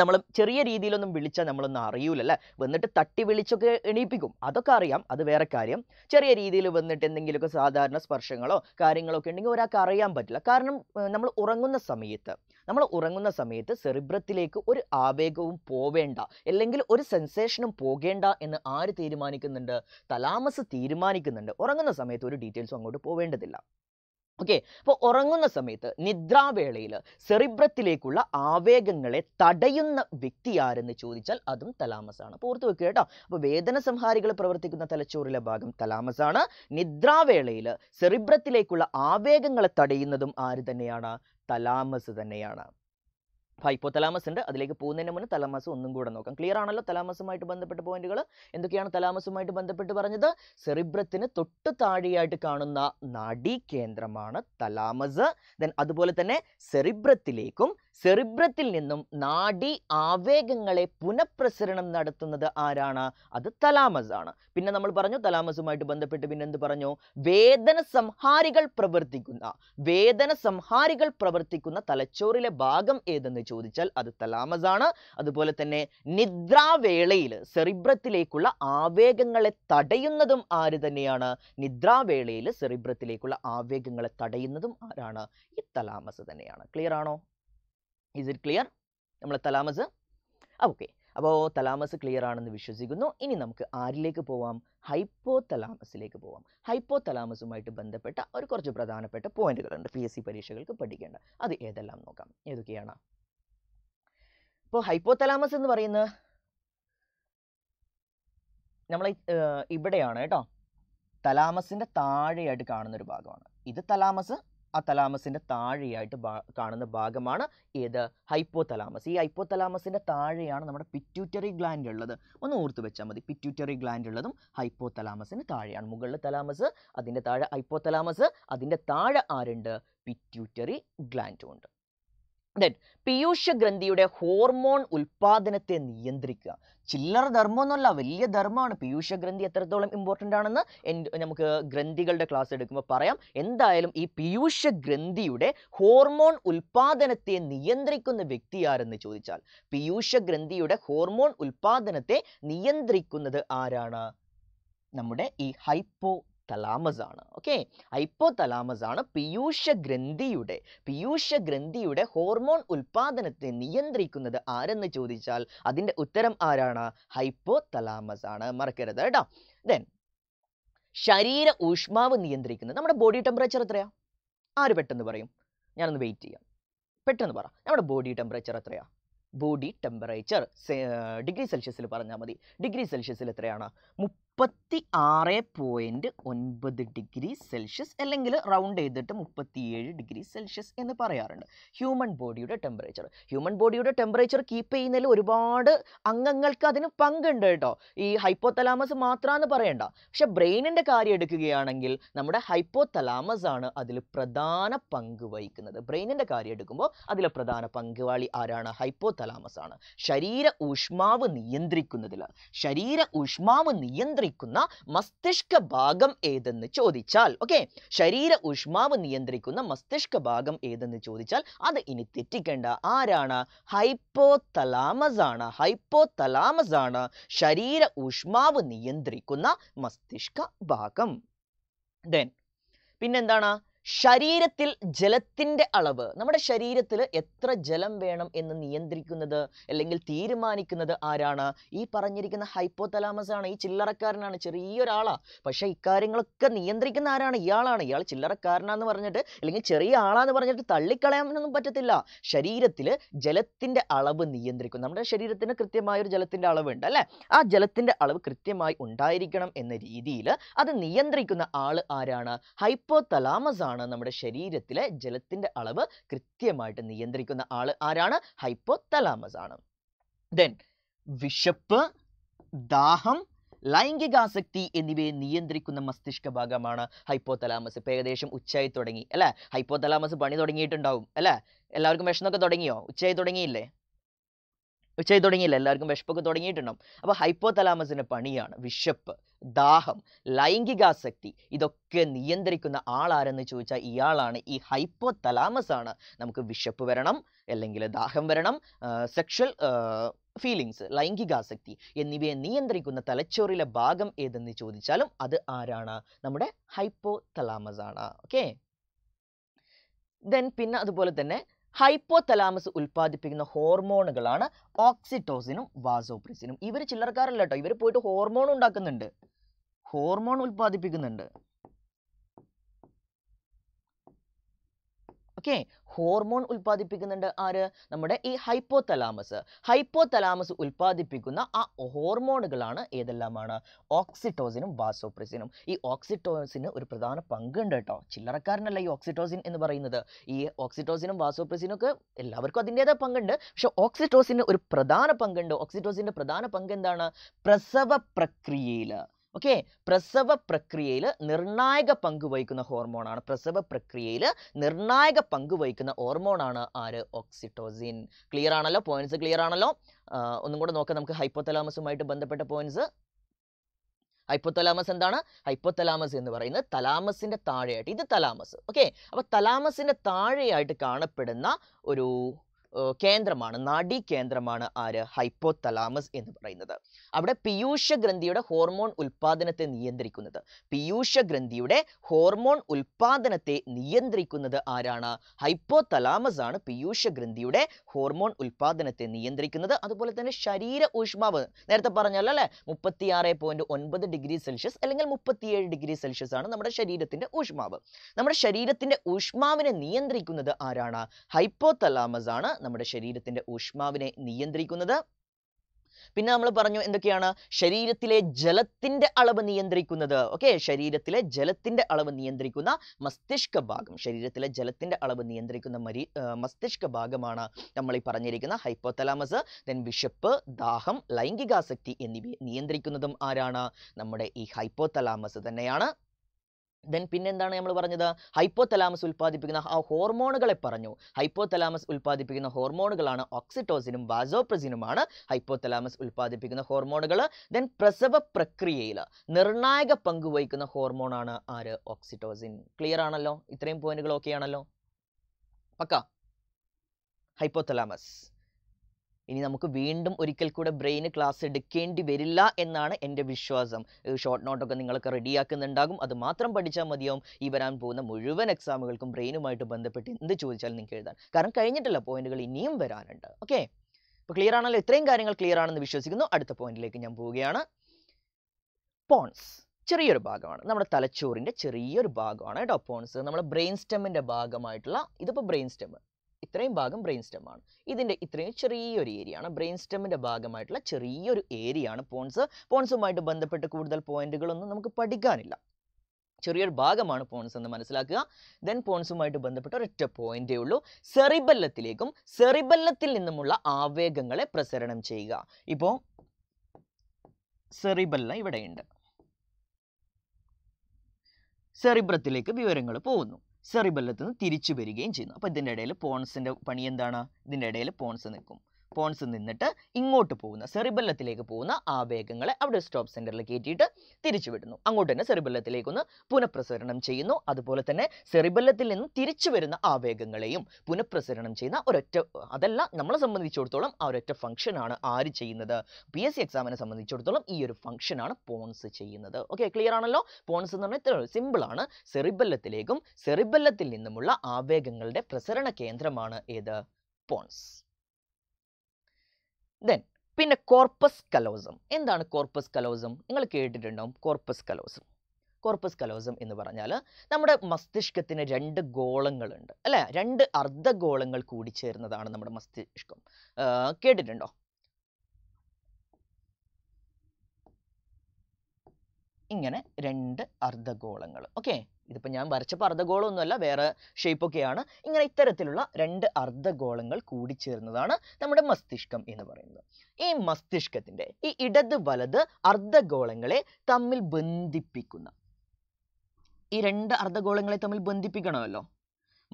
നമ്മൾ ചെറിയ രീതിയിലൊന്നും വിളിച്ചാൽ നമ്മളൊന്നും അറിയൂലല്ലേ, വന്നിട്ട് തട്ടി വിളിച്ചൊക്കെ എണീപ്പിക്കും, അതൊക്കെ അറിയാം, അത് വേറെ കാര്യം. ചെറിയ രീതിയിൽ വന്നിട്ട് എന്തെങ്കിലുമൊക്കെ സാധാരണ സ്പർശങ്ങളോ കാര്യങ്ങളൊക്കെ ഉണ്ടെങ്കിൽ ഒരാൾക്ക് അറിയാൻ പറ്റില്ല. കാരണം നമ്മൾ ഉറങ്ങുന്ന സമയത്ത് സെറിബ്രത്തിലേക്ക് ഒരു ആവേഗവും പോവേണ്ട, അല്ലെങ്കിൽ ഒരു സെൻസേഷനും പോകേണ്ട എന്ന് ആര് തീരുമാനിക്കുന്നുണ്ട്? തലാമസ് തീരുമാനിക്കുന്നുണ്ട്. ഉറങ്ങുന്ന സമയത്ത് ഒരു ഡീറ്റെയിൽസും അങ്ങോട്ട് പോവേണ്ടതില്ല. ഓക്കെ, അപ്പോൾ ഉറങ്ങുന്ന സമയത്ത് നിദ്രാവേളയിൽ സെറിബ്രത്തിലേക്കുള്ള ആവേഗങ്ങളെ തടയുന്ന വ്യക്തി ആരെന്ന് ചോദിച്ചാൽ അതും തലാമസ് ആണ്. അപ്പോൾ ഓർത്ത് വെക്കുക കേട്ടോ. അപ്പോൾ വേദന സംഹാരികൾ പ്രവർത്തിക്കുന്ന തലച്ചോറിലെ ഭാഗം തലാമസ് ആണ്. നിദ്രാവേളയിൽ സെറിബ്രത്തിലേക്കുള്ള ആവേഗങ്ങളെ തടയുന്നതും ആര് തന്നെയാണ്? തലാമസ് തന്നെയാണ്. ഹൈപ്പോതലാമസ് ഉണ്ട്, അതിലേക്ക് പോകുന്നതിന് മുന്നേ തലാമസ് ഒന്നും കൂടെ നോക്കാം. ക്ലിയർ ആണല്ലോ തലാമസുമായിട്ട് ബന്ധപ്പെട്ട പോയിന്റുകൾ എന്തൊക്കെയാണ്? തലാമസുമായിട്ട് ബന്ധപ്പെട്ട് പറഞ്ഞത് സെറിബ്രത്തിന് തൊട്ട് താഴെയായിട്ട് കാണുന്ന നാഡീകേന്ദ്രമാണ് തലാമസ്. ദെൻ അതുപോലെ തന്നെ സെറിബ്രത്തിലേക്കും സെറിബ്രത്തിൽ നിന്നും നാഡി ആവേഗങ്ങളെ പുനഃപ്രസരണം നടത്തുന്നത് ആരാണ്? അത് തലാമസ് ആണ്. പിന്നെ നമ്മൾ പറഞ്ഞു തലാമസുമായിട്ട് ബന്ധപ്പെട്ട് പിന്നെന്ത് പറഞ്ഞു? വേദന സംഹാരികൾ പ്രവർത്തിക്കുന്ന തലച്ചോറിലെ ഭാഗം ഏതെന്ന് ചോദിച്ചാൽ അത് തലാമസ് ആണ്. അതുപോലെ തന്നെ നിദ്രാവേളയിൽ സെറിബ്രത്തിലേക്കുള്ള ആവേഗങ്ങളെ തടയുന്നതും ആര് തന്നെയാണ്? നിദ്രാവേളയിൽ സെറിബ്രത്തിലേക്കുള്ള ആവേഗങ്ങളെ തടയുന്നതും ആരാണ്? ഈ തലാമസ് തന്നെയാണ്. ക്ലിയർ ആണോ? Is it clear? നമ്മളെ തലാമസ്. ഓക്കെ, അപ്പോൾ തലാമസ് ക്ലിയർ ആണെന്ന് വിശ്വസിക്കുന്നു. ഇനി നമുക്ക് ആരിലേക്ക് പോവാം? ഹൈപ്പോതലാമസിലേക്ക് പോവാം. ഹൈപ്പോതലാമസുമായിട്ട് ബന്ധപ്പെട്ട ഒരു കുറച്ച് പ്രധാനപ്പെട്ട പോയിന്റുകളുണ്ട് PSC പരീക്ഷകൾക്ക് പഠിക്കേണ്ട. അത് ഏതെല്ലാം നോക്കാം, ഏതൊക്കെയാണ്? ഇപ്പോൾ ഹൈപ്പോതലാമസ് എന്ന് പറയുന്നത് നമ്മളെ ഇവിടെയാണ് കേട്ടോ, തലാമസിൻ്റെ താഴെയായിട്ട് കാണുന്നൊരു ഭാഗമാണ്. ഇത് തലാമസ്, ആ തലാമസിൻ്റെ താഴെയായിട്ട് കാണുന്ന ഭാഗമാണ് ഏത്? ഹൈപ്പോതലാമസ്. ഈ ഹൈപ്പോതലാമസിൻ്റെ താഴെയാണ് നമ്മുടെ പിറ്റ്യൂട്ടറി ഗ്ലാൻഡ് ഉള്ളത്. ഒന്ന് ഓർത്ത് വെച്ചാൽ മതി, പിറ്റ്യൂട്ടറി ഗ്ലാൻഡ് ഉള്ളതും ഹൈപ്പോതലാമസിന് താഴെയാണ്. മുകളിൽ തലാമസ്, അതിൻ്റെ താഴെ ഹൈപ്പോതലാമസ്, അതിൻ്റെ താഴെ ആരുണ്ട്? പിറ്റ്യൂട്ടറി ഗ്ലാൻഡും ഉണ്ട്. ദെൻ പീയൂഷ ഗ്രന്ഥിയുടെ ഹോർമോൺ ഉൽപ്പാദനത്തെ നിയന്ത്രിക്കുക. ചില്ലറ ധർമ്മമൊന്നുമല്ല, വലിയ ധർമ്മമാണ്. പീയൂഷ ഗ്രന്ഥി എത്രത്തോളം ഇമ്പോർട്ടൻ്റ് ആണെന്ന് നമുക്ക് ഗ്രന്ഥികളുടെ ക്ലാസ് എടുക്കുമ്പോൾ പറയാം. എന്തായാലും ഈ പീയൂഷ ഗ്രന്ഥിയുടെ ഹോർമോൺ ഉൽപ്പാദനത്തെ നിയന്ത്രിക്കുന്ന വ്യക്തി ആരെന്ന് ചോദിച്ചാൽ, പീയൂഷ ഗ്രന്ഥിയുടെ ഹോർമോൺ ഉൽപ്പാദനത്തെ നിയന്ത്രിക്കുന്നത് ആരാണ്? നമ്മുടെ ഈ ഹൈപ്പോതലാമസ് ആണ്. ഓക്കെ, ഹൈപ്പോതലാമസ് ആണ് പീയൂഷ ഗ്രന്ഥിയുടെ ഹോർമോൺ ഉൽപാദനത്തെ നിയന്ത്രിക്കുന്നത് ആരെന്ന് ചോദിച്ചാൽ അതിൻ്റെ ഉത്തരം ആരാണ്? ഹൈപ്പോതലാമസ് ആണ്. മറക്കരുത് കേട്ടോ. ദെൻ ശരീര ഊഷ്മാവ് നിയന്ത്രിക്കുന്നത്, നമ്മുടെ ബോഡി ടെമ്പറേച്ചർ എത്രയാ? ആര് പെട്ടെന്ന് പറയും? ഞാനൊന്ന് വെയിറ്റ് ചെയ്യാം, പെട്ടെന്ന് പറ. നമ്മുടെ ബോഡി ടെമ്പറേച്ചർ എത്രയാ? ബോഡി ടെമ്പറേച്ചർ ഡിഗ്രി സെൽഷ്യസിൽ പറഞ്ഞാൽ മതി. ഡിഗ്രി സെൽഷ്യസിൽ എത്രയാണ്? 36.9 ഡിഗ്രി സെൽഷ്യസ്, അല്ലെങ്കിൽ റൗണ്ട് ചെയ്തിട്ട് 37 ഡിഗ്രി സെൽഷ്യസ് എന്ന് പറയാറുണ്ട്. ഹ്യൂമൻ ബോഡിയുടെ ടെമ്പറേച്ചർ കീപ്പ് ചെയ്യുന്നതിൽ ഒരുപാട് അംഗങ്ങൾക്ക് അതിന് പങ്കുണ്ട് കേട്ടോ. ഈ ഹൈപ്പോതലാമസ് മാത്രമെന്ന് പറയണ്ട. പക്ഷെ ബ്രെയിനിൻ്റെ കാര്യം എടുക്കുകയാണെങ്കിൽ നമ്മുടെ ഹൈപ്പോതലാമസ് ആണ് അതിൽ പ്രധാന പങ്ക് വഹിക്കുന്നത്. ബ്രെയിനിൻ്റെ കാര്യം എടുക്കുമ്പോൾ അതിലെ പ്രധാന പങ്കുവാളി ആരാണ്? ഹൈപ്പോതലാമസ് ആണ്. ശരീര ഊഷ്മാവ് നിയന്ത്രിക്കുന്ന മസ്തിഷ്ക ഭാഗം ഏതെന്ന് ചോദിച്ചാൽ, ഓക്കെ, അത് ഇനി തെറ്റിക്കേണ്ട. ആരാണ്? ഹൈപ്പോതലാമസ് ആണ് ശരീര ഊഷ്മാവ് നിയന്ത്രിക്കുന്ന മസ്തിഷ്ക ഭാഗം. ദെൻ പിന്നെന്താണ്? ശരീരത്തിൽ ജലത്തിൻ്റെ അളവ്, നമ്മുടെ ശരീരത്തിൽ എത്ര ജലം വേണം എന്ന് നിയന്ത്രിക്കുന്നത് അല്ലെങ്കിൽ തീരുമാനിക്കുന്നത് ആരാണ്? ഈ പറഞ്ഞിരിക്കുന്ന ഹൈപ്പോതലാമസ് ആണ്. ഈ ചില്ലറക്കാരനാണ്, ചെറിയൊരാളാണ്, പക്ഷേ ഇക്കാര്യങ്ങളൊക്കെ നിയന്ത്രിക്കുന്ന ആരാണ്? ഇയാളാണ്. ഇയാൾ ചില്ലറക്കാരനാന്ന് പറഞ്ഞിട്ട് അല്ലെങ്കിൽ ചെറിയ ആളാന്ന് പറഞ്ഞിട്ട് തള്ളിക്കളയാനൊന്നും പറ്റത്തില്ല. ശരീരത്തിൽ ജലത്തിൻ്റെ അളവ് നിയന്ത്രിക്കും. നമ്മുടെ ശരീരത്തിന് കൃത്യമായൊരു ജലത്തിൻ്റെ അളവുണ്ട് അല്ലേ? ആ ജലത്തിൻ്റെ അളവ് കൃത്യമായി ഉണ്ടായിരിക്കണം എന്ന രീതിയിൽ അത് നിയന്ത്രിക്കുന്ന ആൾ ആരാണ്? ഹൈപ്പോതലാമസ്. നമ്മുടെ ശരീരത്തിലെ ജലത്തിന്റെ അളവ് കൃത്യമായിട്ട് നിയന്ത്രിക്കുന്ന ആള് ആരാണ്? ഹൈപ്പോതലാമസ് ആണ്. ദെൻ വിശപ്പ്, ദാഹം, ലൈംഗികാസക്തി എന്നിവയെ നിയന്ത്രിക്കുന്ന മസ്തിഷ്ക ഭാഗമാണ് ഹൈപ്പോതലാമസ്. ഇപ്പം ഏകദേശം ഉച്ചയായി തുടങ്ങി അല്ലേ? ഹൈപ്പോതലാമസ് പണി തുടങ്ങിയിട്ടുണ്ടാവും അല്ലേ? എല്ലാവർക്കും വിഷമൊക്കെ തുടങ്ങിയോ? ഉച്ചയായി തുടങ്ങിയില്ലേ? hypothalamus in a panian, Vishop, Daham, Laingigasakti, Idoken, Yendrikuna, Alar and the Chucha, Ialan, E. hypothalamusana, Namku Vishop Veranum, Elangila Daham Veranum, sexual feelings, Laingigasakti, Yenibe Niendrikuna, Talachorilla Bagam, Eden the Chudichalum, other Arana, Namade, hypothalamusana. Okay. Then Pinna the Bolatane. Hypothalamus ulpadipikna hormone galana, oxytocinum, vasopressinum. Even a chiller carletta, even put a hormone on dakananda. Hormone ulpadipikanda. Okay, hormone ulpadipikanda are namada a hypothalamus. Hypothalamus ulpadipikuna, a hormone galana, e the lamana, oxytocinum, vasopressinum. E oxytocin urpadana pangandata, chiller carnala oxytocin in the barinada. E oxytocinum, vasopressinoca, a laverco in the other panganda, show oxytocin urpadana pangando, oxytocin pradana pangandana, prasava pracriela. Okay, Prasava Prakriela, Nirnaiga Panguvaikuna hormone on Prasava Prakriela, Nirnaiga Panguvaikuna hormone on oxytocin. Clear anala points, clear analo. Hypothalamus might have been the better points. Hypothalamus and Dana, hypothalamus in the Varina, thalamus in the Thariat, the thalamus. Okay, about thalamus in the Thariat Kana Pedana, Uru. Kendramana, Nadi Kendramana are hypothalamus in the Brainada. Abda Piyusha Grandiuda hormone ulpadanate Niendrikunada. Piyusha Grandiude hormone ulpadanate Niendrikunada Arana. Hypothalamusana Piyusha Grandiude hormone ulpadanate Niendrikunada. Adapolatana Sharira Ushmava. Nerta Paranala, 36.9 degrees Celsius, Elangal 37 degrees Celsius are number Sharida Tinda Ushmava. Number Sharida Tinda Ushmavan and Niendrikunada Arana. Hypothalamusana. നമ്മുടെ ശരീരത്തിന്റെ ഊഷ്മാവിനെ നിയന്ത്രിക്കുന്നത് പിന്നെ നമ്മൾ പറഞ്ഞു എന്തൊക്കെയാണ് ശരീരത്തിലെ ജലത്തിന്റെ അളവ് നിയന്ത്രിക്കുന്നത് ഓക്കേ ശരീരത്തിലെ ജലത്തിന്റെ അളവ് നിയന്ത്രിക്കുന്ന മസ്തിഷ്ക ഭാഗം ശരീരത്തിലെ ജലത്തിന്റെ അളവ് നിയന്ത്രിക്കുന്ന മസ്തിഷ്ക ഭാഗമാണ് നമ്മൾ ഈ പറഞ്ഞിരിക്കുന്ന ഹൈപ്പോതലാമസ് then വിശപ്പ് ദാഹം ലൈംഗികാസക്തി എന്നിവയെ നിയന്ത്രിക്കുന്നതും ആരാണ് നമ്മുടെ ഈ ഹൈപ്പോതലാമസ് തന്നെയാണ് Then Pinendana Varanja, hypothalamus ulpadipina, a hormonal parano, hypothalamus ulpadipina, hormonal, oxytocin, vasopressinumana, hypothalamus ulpadipina, hormonal, then prasava pracriela, Nirnaiga panguvaikana hormonana are oxytocin. Clear analo, itrain point glokianalo. Paka hypothalamus. In the Mukubindum, Urical Kuda brain class, Kendi Verilla, Enana, and Vishwasam. Short not a Kanaka and Dagum, other Matram Padicha Madium, Ivaran Puna, Muruvan example, brain might have been the pit in the Chulchal Ninkerdan. Karankainitala point, Nium Veranda. Okay. Clear on a train carrying clear on the visuals, you know, at the point like Yambugiana. Pons. ചെറിയൊരു ഭാഗമാണ് നമ്മുടെ തലച്ചോറിന്റെ ചെറിയൊരു ഭാഗമാണ് ട്ടോ Ponce നമ്മുടെ brain സ്റ്റെമ്മിന്റെ ഭാഗമായിട്ടുള്ള ഇതിപ്പോ ബ്രെയിൻ സ്റ്റെം ഇത്രയും ഭാഗം ബ്രെയിൻ സ്റ്റെം ആണ് ഇതിന്റെ ഇത്രയും ചെറിയൊരു ഏരിയ ആണ് ബ്രെയിൻ സ്റ്റെമ്മിന്റെ ഭാഗമായിട്ടുള്ള ചെറിയൊരു ഏരിയ ആണ് പോൺസ് പോൺസുമായിട്ട് ബന്ധപ്പെട്ട് കൂടുതൽ പോയിന്റുകളൊന്നും നമുക്ക് പഠിക്കാനില്ല ചെറിയൊരു ഭാഗമാണ് പോൺസ് എന്ന് മനസ്സിലാക്കുക then പോൺസുമായിട്ട് ബന്ധപ്പെട്ട ഒരൊറ്റ പോയിന്റേ ഉള്ളൂ സെറിബെല്ലത്തിലേക്കും സെറിബെല്ലത്തിൽ നിന്നുമുള്ള ആവേഗങ്ങളെ പ്രസരണം ചെയ്യുക ഇപ്പോ സെറിബെല്ലം ഇവിടെയുണ്ട് സെറിബ്രത്തിലേക്ക് വിവരങ്ങൾ പോകുന്നു സെറിബെല്ലത്തിൽ നിന്ന് തിരിച്ചു വരികയും ചെയ്യുന്നു അപ്പോൾ ഇതിന്റെ ഇടയിൽ പോൺസിന്റെ പണി എന്താണ് ഇതിന്റെ ഇടയിൽ പോൺസ് നിൽക്കും പോൺസ് നിന്നിട്ട് ഇങ്ങോട്ട് പോകുന്ന സെറിബെല്ലത്തിലേക്ക് പോകുന്ന ആവേഗങ്ങളെ അവിടെ സ്റ്റോപ്പ് സെന്ററിൽ കേറ്റിയിട്ട് തിരിച്ചു വിടുന്നു അങ്ങോട്ട് തന്നെ സെറിബെല്ലത്തിലേക്ക് ഒന്ന് പുനഃപ്രസരണം ചെയ്യുന്നു അതുപോലെ തന്നെ സെറിബെല്ലത്തിൽ നിന്ന് തിരിച്ചു വരുന്ന ആവേഗങ്ങളെയും പുനഃപ്രസരണം ചെയ്യുന്ന ഒരൊറ്റ അതല്ല നമ്മളെ സംബന്ധിച്ചിടത്തോളം ആ ഒരൊറ്റ ഫംഗ്ഷൻ ആണ് ആര് ചെയ്യുന്നത് പിഎസ്സി എക്സാമിനെ സംബന്ധിച്ചിടത്തോളം ഈ ഒരു ഫംഗ്ഷൻ ആണ് പോൺസ് ചെയ്യുന്നത് ഓക്കേ ക്ലിയർ ആണല്ലോ പോൺസ് എന്ന് പറഞ്ഞാൽ ഇത്ര സിമ്പിൾ ആണ് സെറിബെല്ലത്തിലേക്കും സെറിബെല്ലത്തിൽ നിന്നുമുള്ള ആവേഗങ്ങളുടെ പ്രസരണ കേന്ദ്രമാണ് ഏത് pons Then, pin a corpus callosum. In the corpus callosum, Ingle created a corpus callosum. Corpus callosum in the Varanala, number mustishkatin a gender golangaland. Alla, gender are the golangal kudicher, another number mustishkum. Created a ഇങ്ങനെ രണ്ട് അർദ്ധഗോളങ്ങൾ okay ഇതിപ്പോ ഞാൻ വരച്ച അർദ്ധഗോളമൊന്നുമല്ല വേറെ shape ഒക്കെയാണ് ഇങ്ങനെ ഇത്തരത്തിലുള്ള രണ്ട് അർദ്ധഗോളങ്ങൾ കൂടി ചേർന്നതാണ് നമ്മുടെ മസ്തിഷ്കം എന്ന് പറയുന്നത് ഈ മസ്തിഷ്കത്തിന്റെ ഈ ഇടത് വലത് അർദ്ധഗോളങ്ങളെ തമ്മിൽ ബന്ധിപ്പിക്കുന്ന ഈ രണ്ട് അർദ്ധഗോളങ്ങളെ തമ്മിൽ ബന്ധിപ്പിക്കണമല്ലോ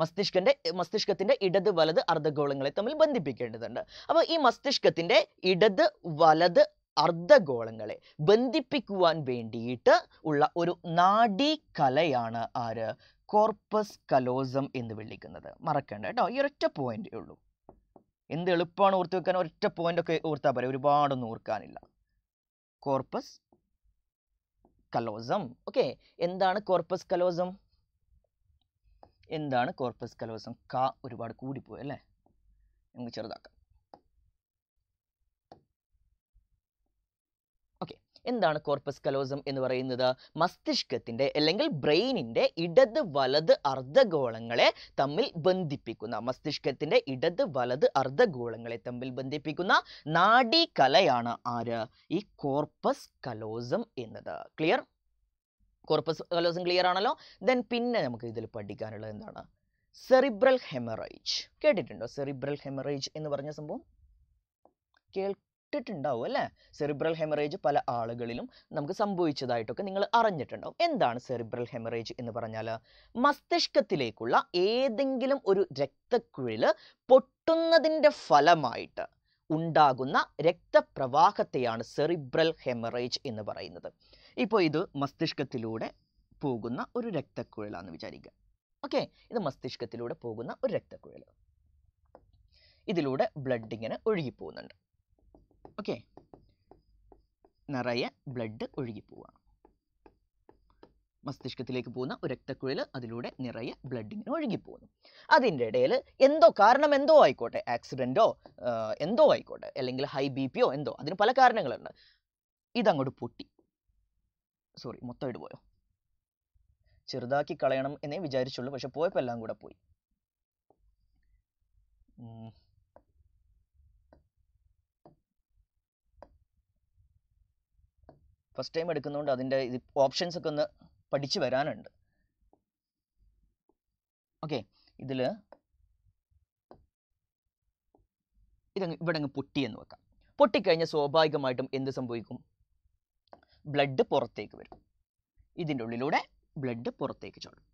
മസ്തിഷ്കത്തിന്റെ ഇടത് വലത് അർദ്ധഗോളങ്ങളെ തമ്മിൽ ബന്ധിപ്പിക്കേണ്ടതുണ്ട്. അപ്പോൾ ഈ മസ്തിഷ്കത്തിന്റെ ഇടത് വലത് അർദ്ധഗോളങ്ങളെ ബന്ധിപ്പിക്കുവാൻ വേണ്ടിയിട്ട് ഉള്ള ഒരു നാഡീകലയാണ് ആര്? കോർപ്പസ് കലോസം എന്ന് വിളിക്കുന്നത്. മറക്കണ്ട കേട്ടോ, ഈ ഒരൊറ്റ പോയിന്റേ ഉള്ളൂ. എന്ത് എളുപ്പമാണ് ഓർത്ത് വെക്കാൻ, ഒരൊറ്റ പോയിന്റ് ഒക്കെ ഓർത്താൽ പറയാം, ഒരുപാടൊന്നും ഓർക്കാനില്ല. Corpus callosum. ഓക്കെ, എന്താണ് കോർപ്പസ് കലോസം? എന്താണ് കോർപ്പസ് കലോസം? കാ ഒരുപാട് കൂടിപ്പോയി അല്ലേ, നമുക്ക് ചെറുതാക്കാം. ഓക്കെ, എന്താണ് കോർപ്പസ് കലോസം എന്ന് പറയുന്നത്? മസ്തിഷ്കത്തിന്റെ അല്ലെങ്കിൽ ബ്രെയിനിന്റെ ഇടത് വലത് അർദ്ധഗോളങ്ങളെ തമ്മിൽ ബന്ധിപ്പിക്കുന്ന, മസ്തിഷ്കത്തിന്റെ ഇടത് വലത് അർദ്ധഗോളങ്ങളെ തമ്മിൽ ബന്ധിപ്പിക്കുന്ന നാഡീകലയാണ് ആര്? ഈ കോർപ്പസ് കലോസം എന്നത്. ക്ലിയർ? കോർപ്പസ് കലോസം ക്ലിയർ ആണല്ലോ. ദെൻ പിന്നെ നമുക്ക് ഇതിൽ പഠിക്കാനുള്ളത് എന്താണ്? Cerebral haemorrhage. കേട്ടിട്ടുണ്ടോ സെറിബ്രൽ ഹെമറേജ് എന്ന് പറഞ്ഞ സംഭവം? കേട്ടിട്ടുണ്ടാവും അല്ലേ? സെറിബ്രൽ ഹെമറേജ് പല ആളുകളിലും നമുക്ക് സംഭവിച്ചതായിട്ടൊക്കെ നിങ്ങൾ അറിഞ്ഞിട്ടുണ്ടാവും. എന്താണ് സെറിബ്രൽ ഹെമറേജ് എന്ന് പറഞ്ഞാൽ? മസ്തിഷ്കത്തിലേക്കുള്ള ഏതെങ്കിലും ഒരു രക്തക്കുഴൽ പൊട്ടുന്നതിൻ്റെ ഫലമായിട്ട് ഉണ്ടാകുന്ന രക്തപ്രവാഹത്തെയാണ് സെറിബ്രൽ ഹെമറേജ് എന്ന് പറയുന്നത്. ഇപ്പോൾ ഇത് മസ്തിഷ്കത്തിലൂടെ പോകുന്ന ഒരു രക്തക്കുഴലാണെന്ന് വിചാരിക്കുക. ഓക്കെ, ഇത് മസ്തിഷ്കത്തിലൂടെ പോകുന്ന ഒരു രക്തക്കുഴൽ, ഇതിലൂടെ ബ്ലഡ് ഇങ്ങനെ ഒഴുകിപ്പോകുന്നുണ്ട്. ഓക്കെ, നിറയെ ബ്ലഡ് ഒഴുകിപ്പോവാണ്. മസ്തിഷ്കത്തിലേക്ക് പോകുന്ന ഒരു രക്തക്കുഴൽ, അതിലൂടെ നിറയെ ബ്ലഡ് ഇങ്ങനെ ഒഴുകിപ്പോകുന്നു. അതിൻ്റെ ഇടയിൽ എന്തോ കാരണം, എന്തോ ആയിക്കോട്ടെ, ആക്സിഡൻറ്റോ എന്തോ ആയിക്കോട്ടെ, അല്ലെങ്കിൽ ഹൈ ബി പിയോ എന്തോ, അതിന് പല കാരണങ്ങളുണ്ട്. ഇതങ്ങോട്ട് പൊട്ടി, സോറി മൊത്തമായിട്ട് പോയോ, ചെറുതാക്കി കളയണം എന്നേ വിചാരിച്ചുള്ളൂ, പക്ഷെ പോയപ്പോൾ എല്ലാം കൂടെ പോയി. ഫസ്റ്റ് ടൈം എടുക്കുന്നതുകൊണ്ട് അതിൻ്റെ ഇത് ഓപ്ഷൻസ് ഒക്കെ ഒന്ന് പഠിച്ചു വരാനുണ്ട്. ഓക്കെ, ഇതിൽ ഇതങ്ങ് ഇവിടെ അങ്ങ് പൊട്ടിയെന്ന് വെക്കാം. പൊട്ടിക്കഴിഞ്ഞാൽ സ്വാഭാവികമായിട്ടും എന്ത് സംഭവിക്കും? ബ്ലഡ് പുറത്തേക്ക് വരും, ഇതിൻ്റെ ഉള്ളിലൂടെ ബ്ലഡ് പുറത്തേക്ക് ചാടും.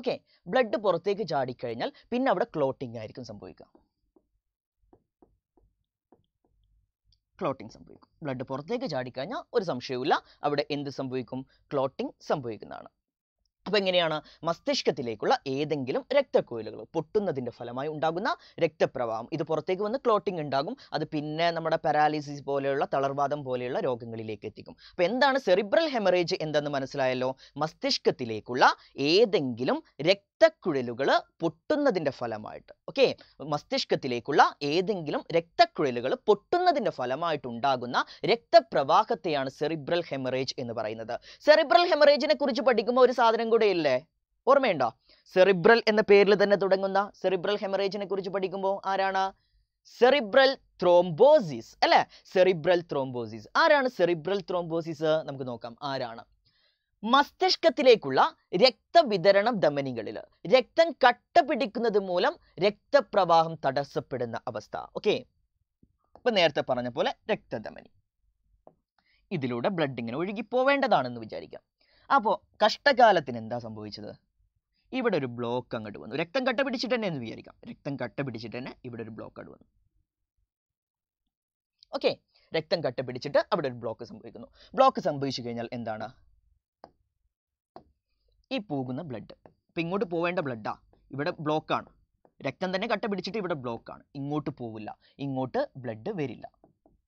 ഓക്കെ, ബ്ലഡ് പുറത്തേക്ക് ചാടിക്കഴിഞ്ഞാൽ പിന്നെ അവിടെ ക്ലോട്ടിംഗ് ആയിരിക്കും സംഭവിക്കുക. ക്ലോട്ടിംഗ് സംഭവിക്കും. ബ്ലഡ് പുറത്തേക്ക് ചാടിക്കഴിഞ്ഞാൽ ഒരു സംശയവുമില്ല, അവിടെ എന്ത് സംഭവിക്കും? ക്ലോട്ടിംഗ് സംഭവിക്കുന്നതാണ്. അപ്പോൾ എങ്ങനെയാണ്? മസ്തിഷ്കത്തിലേക്കുള്ള ഏതെങ്കിലും രക്തക്കുഴലുകൾ പൊട്ടുന്നതിൻ്റെ ഫലമായി ഉണ്ടാകുന്ന രക്തപ്രവാഹം, ഇത് പുറത്തേക്ക് വന്ന് ക്ലോട്ടിംഗ് ഉണ്ടാകും. അത് പിന്നെ നമ്മുടെ പാരാലിസിസ് പോലെയുള്ള തളർവാദം പോലെയുള്ള രോഗങ്ങളിലേക്ക് എത്തിക്കും. അപ്പോൾ എന്താണ് സെറിബ്രൽ ഹെമറേജ് എന്തെന്ന് മനസ്സിലായല്ലോ? മസ്തിഷ്കത്തിലേക്കുള്ള ഏതെങ്കിലും രക്തക്കുഴലുകൾ പൊട്ടുന്നതിൻ്റെ ഫലമായിട്ട്, ഓക്കെ, മസ്തിഷ്കത്തിലേക്കുള്ള ഏതെങ്കിലും രക്തക്കുഴലുകൾ പൊട്ടുന്നതിൻ്റെ ഫലമായിട്ടുണ്ടാകുന്ന രക്തപ്രവാഹത്തെയാണ് സെറിബ്രൽ ഹെമറേജ് എന്ന് പറയുന്നത്. സെറിബ്രൽ ഹെമറേജിനെ കുറിച്ച് പഠിക്കുമ്പോൾ ഒരു സാധനം കൂടെ ഇല്ലേ, ഓർമ്മയുണ്ടോ? സെറിബ്രൽ എന്ന പേരിൽ തന്നെ തുടങ്ങുന്ന സെറിബ്രൽ ഹെമറേജിനെ കുറിച്ച് പഠിക്കുമ്പോൾ ആരാണ്? സെറിബ്രൽ ത്രോംബോസിസ് അല്ലെ? Cerebral thrombosis. ആരാണ് സെറിബ്രൽ ത്രോംബോസിസ്? നമുക്ക് നോക്കാം ആരാണ്. മസ്തിഷ്കത്തിലേക്കുള്ള രക്തവിതരണ ധമനികളിൽ രക്തം കട്ട പിടിക്കുന്നത് മൂലം രക്തപ്രവാഹം തടസ്സപ്പെടുന്ന അവസ്ഥ. ഓക്കെ, ഇപ്പൊ നേരത്തെ പറഞ്ഞ പോലെ രക്തധമനി, ഇതിലൂടെ ബ്ലഡ് ഇങ്ങനെ ഒഴുകി പോവേണ്ടതാണെന്ന് വിചാരിക്കാം. അപ്പോൾ കഷ്ടകാലത്തിന് എന്താ സംഭവിച്ചത്? ഇവിടെ ഒരു ബ്ലോക്ക് അങ്ങോട്ട് വന്നു, രക്തം കട്ട പിടിച്ചിട്ട് തന്നെ എന്ന് വിചാരിക്കാം. രക്തം കട്ട പിടിച്ചിട്ട് തന്നെ ഇവിടെ ഒരു ബ്ലോക്ക് അങ്ങോട്ട് വന്നു. ഓക്കെ, രക്തം കട്ട പിടിച്ചിട്ട് അവിടെ ഒരു ബ്ലോക്ക് സംഭവിക്കുന്നു. ബ്ലോക്ക് സംഭവിച്ചു കഴിഞ്ഞാൽ എന്താണ്? ഈ പോകുന്ന ബ്ലഡ്, ഇപ്പം ഇങ്ങോട്ട് പോവേണ്ട ബ്ലഡാ, ഇവിടെ ബ്ലോക്കാണ്, രക്തം തന്നെ കട്ട പിടിച്ചിട്ട് ഇവിടെ ബ്ലോക്കാണ്, ഇങ്ങോട്ട് പോവില്ല, ഇങ്ങോട്ട് ബ്ലഡ് വരില്ല,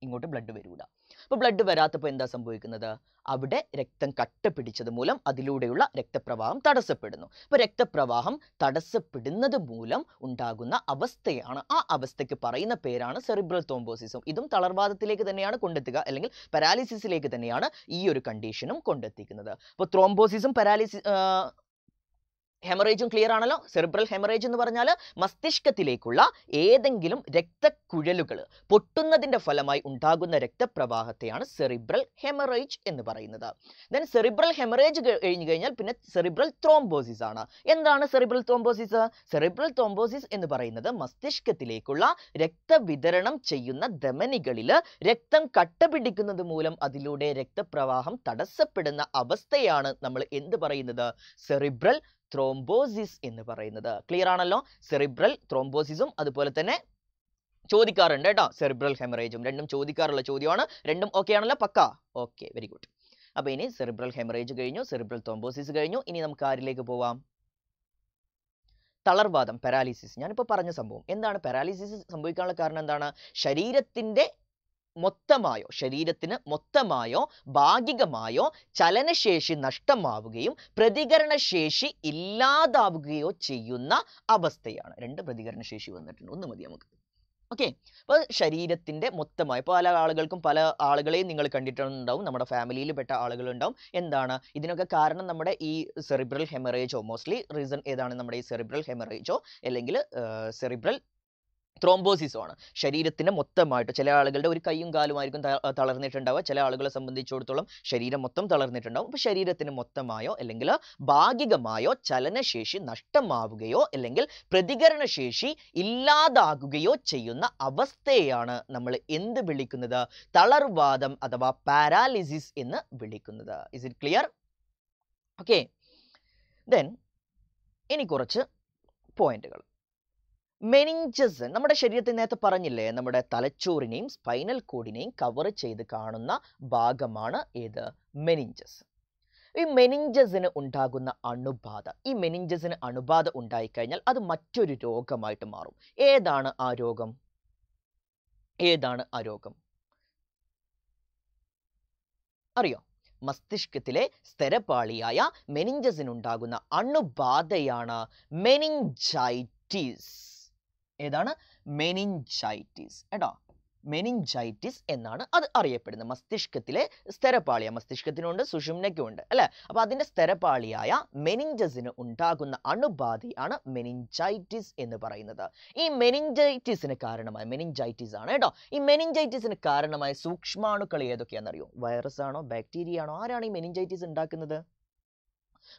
ഇങ്ങോട്ട് ബ്ലഡ് വരൂല. അപ്പോൾ ബ്ലഡ് വരാത്തപ്പോൾ എന്താ സംഭവിക്കുന്നത്? അവിടെ രക്തം കട്ട പിടിച്ചത് മൂലം അതിലൂടെയുള്ള രക്തപ്രവാഹം തടസ്സപ്പെടുന്നു. അപ്പോൾ രക്തപ്രവാഹം തടസ്സപ്പെടുന്നത് മൂലം ഉണ്ടാകുന്ന അവസ്ഥയാണ്, ആ അവസ്ഥയ്ക്ക് പറയുന്ന പേരാണ് സെറിബ്രൽ ത്രോംബോസിസും. ഇതും തളർവാദത്തിലേക്ക് തന്നെയാണ് കൊണ്ടെത്തുക, അല്ലെങ്കിൽ പാരാലിസിസിലേക്ക് തന്നെയാണ് ഈ ഒരു കണ്ടീഷനും കൊണ്ടെത്തിക്കുന്നത്. അപ്പോൾ ത്രോംബോസിസും പാരാലിസിസ് ഹെമറേജും ക്ലിയർ ആണല്ലോ. സെറിബ്രൽ ഹെമറേജ് എന്ന് പറഞ്ഞാൽ മസ്തിഷ്കത്തിലേക്കുള്ള ഏതെങ്കിലും രക്തക്കുഴലുകൾ പൊട്ടുന്നതിൻ്റെ ഫലമായി ഉണ്ടാകുന്ന രക്തപ്രവാഹത്തെയാണ് സെറിബ്രൽ ഹെമറേജ് എന്ന് പറയുന്നത്. ദെൻ സെറിബ്രൽ ഹെമറേജ് കഴിഞ്ഞു കഴിഞ്ഞാൽ പിന്നെ സെറിബ്രൽ ത്രോംബോസിസ് ആണ്. എന്താണ് സെറിബ്രൽ ത്രോംബോസിസ്? സെറിബ്രൽ ത്രോംബോസിസ് എന്ന് പറയുന്നത് മസ്തിഷ്കത്തിലേക്കുള്ള രക്തവിതരണം ചെയ്യുന്ന ധമനികളിൽ രക്തം കട്ടപിടിക്കുന്നത് മൂലം അതിലൂടെ രക്തപ്രവാഹം തടസ്സപ്പെടുന്ന അവസ്ഥയാണ് നമ്മൾ എന്ത് പറയുന്നത്? സെറിബ്രൽ ത്രോംബോസിസ് എന്ന് പറയുന്നത്. ക്ലിയർ ആണല്ലോ? സെറിബ്രൽ ത്രോംബോസിസും അതുപോലെ തന്നെ ചോദിക്കാറുണ്ട് കേട്ടോ, സെറിബ്രൽ ഹെമറേജും. രണ്ടും ചോദിക്കാറുള്ള ചോദ്യമാണ്. രണ്ടും ഓക്കെ ആണല്ലോ? പക്ക ഓക്കെ, വെരി ഗുഡ്. അപ്പോൾ ഇനി സെറിബ്രൽ ഹെമറേജ് കഴിഞ്ഞു, സെറിബ്രൽ ത്രോംബോസിസ് കഴിഞ്ഞു. ഇനി നമുക്ക് ആരിലേക്ക് പോവാം? തളർവാദം, പാരാലിസിസ്. ഞാനിപ്പോൾ പറഞ്ഞ സംഭവം എന്താണ്? പാരാലിസിസ് സംഭവിക്കാനുള്ള കാരണം എന്താണ്? ശരീരത്തിൻ്റെ മൊത്തമായോ ശരീരത്തിന് മൊത്തമായോ ഭാഗികമായോ ചലനശേഷി നഷ്ടമാവുകയും പ്രതികരണശേഷി ഇല്ലാതാവുകയോ ചെയ്യുന്ന അവസ്ഥയാണ്. രണ്ട് പ്രതികരണശേഷി വന്നിട്ടുണ്ട്, ഒന്ന് മതി നമുക്ക്. ഓക്കെ, അപ്പോൾ ശരീരത്തിൻ്റെ മൊത്തമായി പല ആളുകൾക്കും പല ആളുകളെയും നിങ്ങൾ കണ്ടിട്ടുണ്ടാവും, നമ്മുടെ ഫാമിലിയിൽ പെട്ട ആളുകളുണ്ടാവും. എന്താണ് ഇതിനൊക്കെ കാരണം? നമ്മുടെ ഈ സെറിബ്രൽ ഹെമറേജോ, മോസ്റ്റ്ലി റീസൺ ഏതാണ്? നമ്മുടെ ഈ സെറിബ്രൽ ഹെമറേജോ അല്ലെങ്കിൽ സെറിബ്രൽ ത്രോംബോസിസോ ആണ്. ശരീരത്തിന് മൊത്തമായിട്ട് ചില ആളുകളുടെ ഒരു കൈയും കാലുമായിരിക്കും തളർന്നിട്ടുണ്ടാവുക, ചില ആളുകളെ സംബന്ധിച്ചിടത്തോളം ശരീരം മൊത്തം തളർന്നിട്ടുണ്ടാവും. അപ്പോൾ ശരീരത്തിന് മൊത്തമായോ അല്ലെങ്കിൽ ഭാഗികമായോ ചലനശേഷി നഷ്ടമാവുകയോ അല്ലെങ്കിൽ പ്രതികരണശേഷി ഇല്ലാതാകുകയോ ചെയ്യുന്ന അവസ്ഥയാണ് നമ്മൾ എന്ത് വിളിക്കുന്നത്? തളർവാദം അഥവാ പാരാലിസിസ് എന്ന് വിളിക്കുന്നത്. Is it clear? Okay, then ഇനി കുറച്ച് പോയിന്റുകൾ. മെനിഞ്ചസ്, നമ്മുടെ ശരീരത്തിൽ നേരത്തെ പറഞ്ഞില്ലേ, നമ്മുടെ തലച്ചോറിനെയും സ്പൈനൽ കോഡിനെയും കവർ ചെയ്ത് കാണുന്ന ഭാഗമാണ് ഏത്? മെനിഞ്ചസ്. ഈ മെനിഞ്ചസിന് ഉണ്ടാകുന്ന അണുബാധ, ഈ മെനിഞ്ചസിന് അണുബാധ ഉണ്ടായിക്കഴിഞ്ഞാൽ അത് മറ്റൊരു രോഗമായിട്ട് മാറും. ഏതാണ് ആ രോഗം? അറിയോ? മസ്തിഷ്കത്തിലെ സ്ഥരപാളിയായ മെനിഞ്ചസിനുണ്ടാകുന്ന അണുബാധയാണ് മെനിഞ്ചൈറ്റിസ്. ഏതാണ്? മെനിഞ്ചൈറ്റിസ് കേട്ടോ, മെനിഞ്ചൈറ്റിസ് എന്നാണ് അത് അറിയപ്പെടുന്നത്. മസ്തിഷ്കത്തിലെ സ്ഥരപാളിയ, മസ്തിഷ്കത്തിനുണ്ട് സുഷുമ്നയ്ക്കുണ്ട് അല്ലേ? അപ്പോൾ അതിൻ്റെ സ്ഥരപാളിയായ മെനിഞ്ചസിന് ഉണ്ടാകുന്ന അണുബാധയാണ് മെനിഞ്ചൈറ്റിസ് എന്ന് പറയുന്നത്. ഈ മെനിഞ്ചൈറ്റിസിന് കാരണമായ, മെനിഞ്ചൈറ്റിസ് ആണ് കേട്ടോ, ഈ മെനിഞ്ചൈറ്റിസിന് കാരണമായ സൂക്ഷ്മാണുക്കൾ ഏതൊക്കെയാണെന്നറിയോ? വൈറസ് ആണോ ബാക്ടീരിയ ആണോ? ആരാണ് ഈ മെനിഞ്ചൈറ്റിസ് ഉണ്ടാക്കുന്നത്?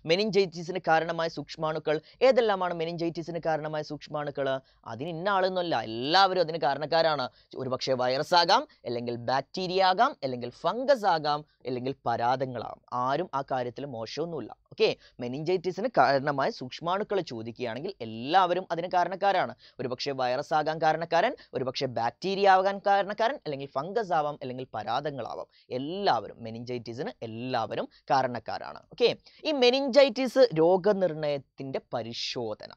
മെനിഞ്ചൈറ്റിസിന് കാരണമായ സൂക്ഷ്മാണുക്കൾ ഏതെല്ലാമാണ്? മെനിഞ്ചൈറ്റിസിന് കാരണമായ സൂക്ഷ്മാണുക്കൾ അതിന് ഇന്ന ആളൊന്നുമല്ല, എല്ലാവരും അതിന് കാരണക്കാരാണ്. ഒരു പക്ഷേ വൈറസ് ആകാം, അല്ലെങ്കിൽ ബാക്ടീരിയ ആകാം, അല്ലെങ്കിൽ ഫംഗസ് ആകാം, അല്ലെങ്കിൽ പരാദങ്ങളാകാം. ആരും ആ കാര്യത്തിൽ മോശമൊന്നുമില്ല. ഓക്കെ, മെനിഞ്ചൈറ്റിസിന് കാരണമായ സൂക്ഷ്മാണുക്കൾ ചോദിക്കുകയാണെങ്കിൽ എല്ലാവരും അതിന് കാരണക്കാരാണ്. ഒരു പക്ഷേ വൈറസ് ആകാൻ കാരണക്കാരൻ, ഒരു പക്ഷേ ബാക്ടീരിയ ആകാൻ കാരണക്കാരൻ, അല്ലെങ്കിൽ ഫംഗസ് ആവാം, അല്ലെങ്കിൽ പരാദങ്ങളാവാം. എല്ലാവരും മെനിഞ്ചൈറ്റിസിന് എല്ലാവരും കാരണക്കാരാണ്. ഓക്കെ, ഈ മെനിഞ്ചൈറ്റിസ് രോഗനിർണയത്തിൻ്റെ പരിശോധന.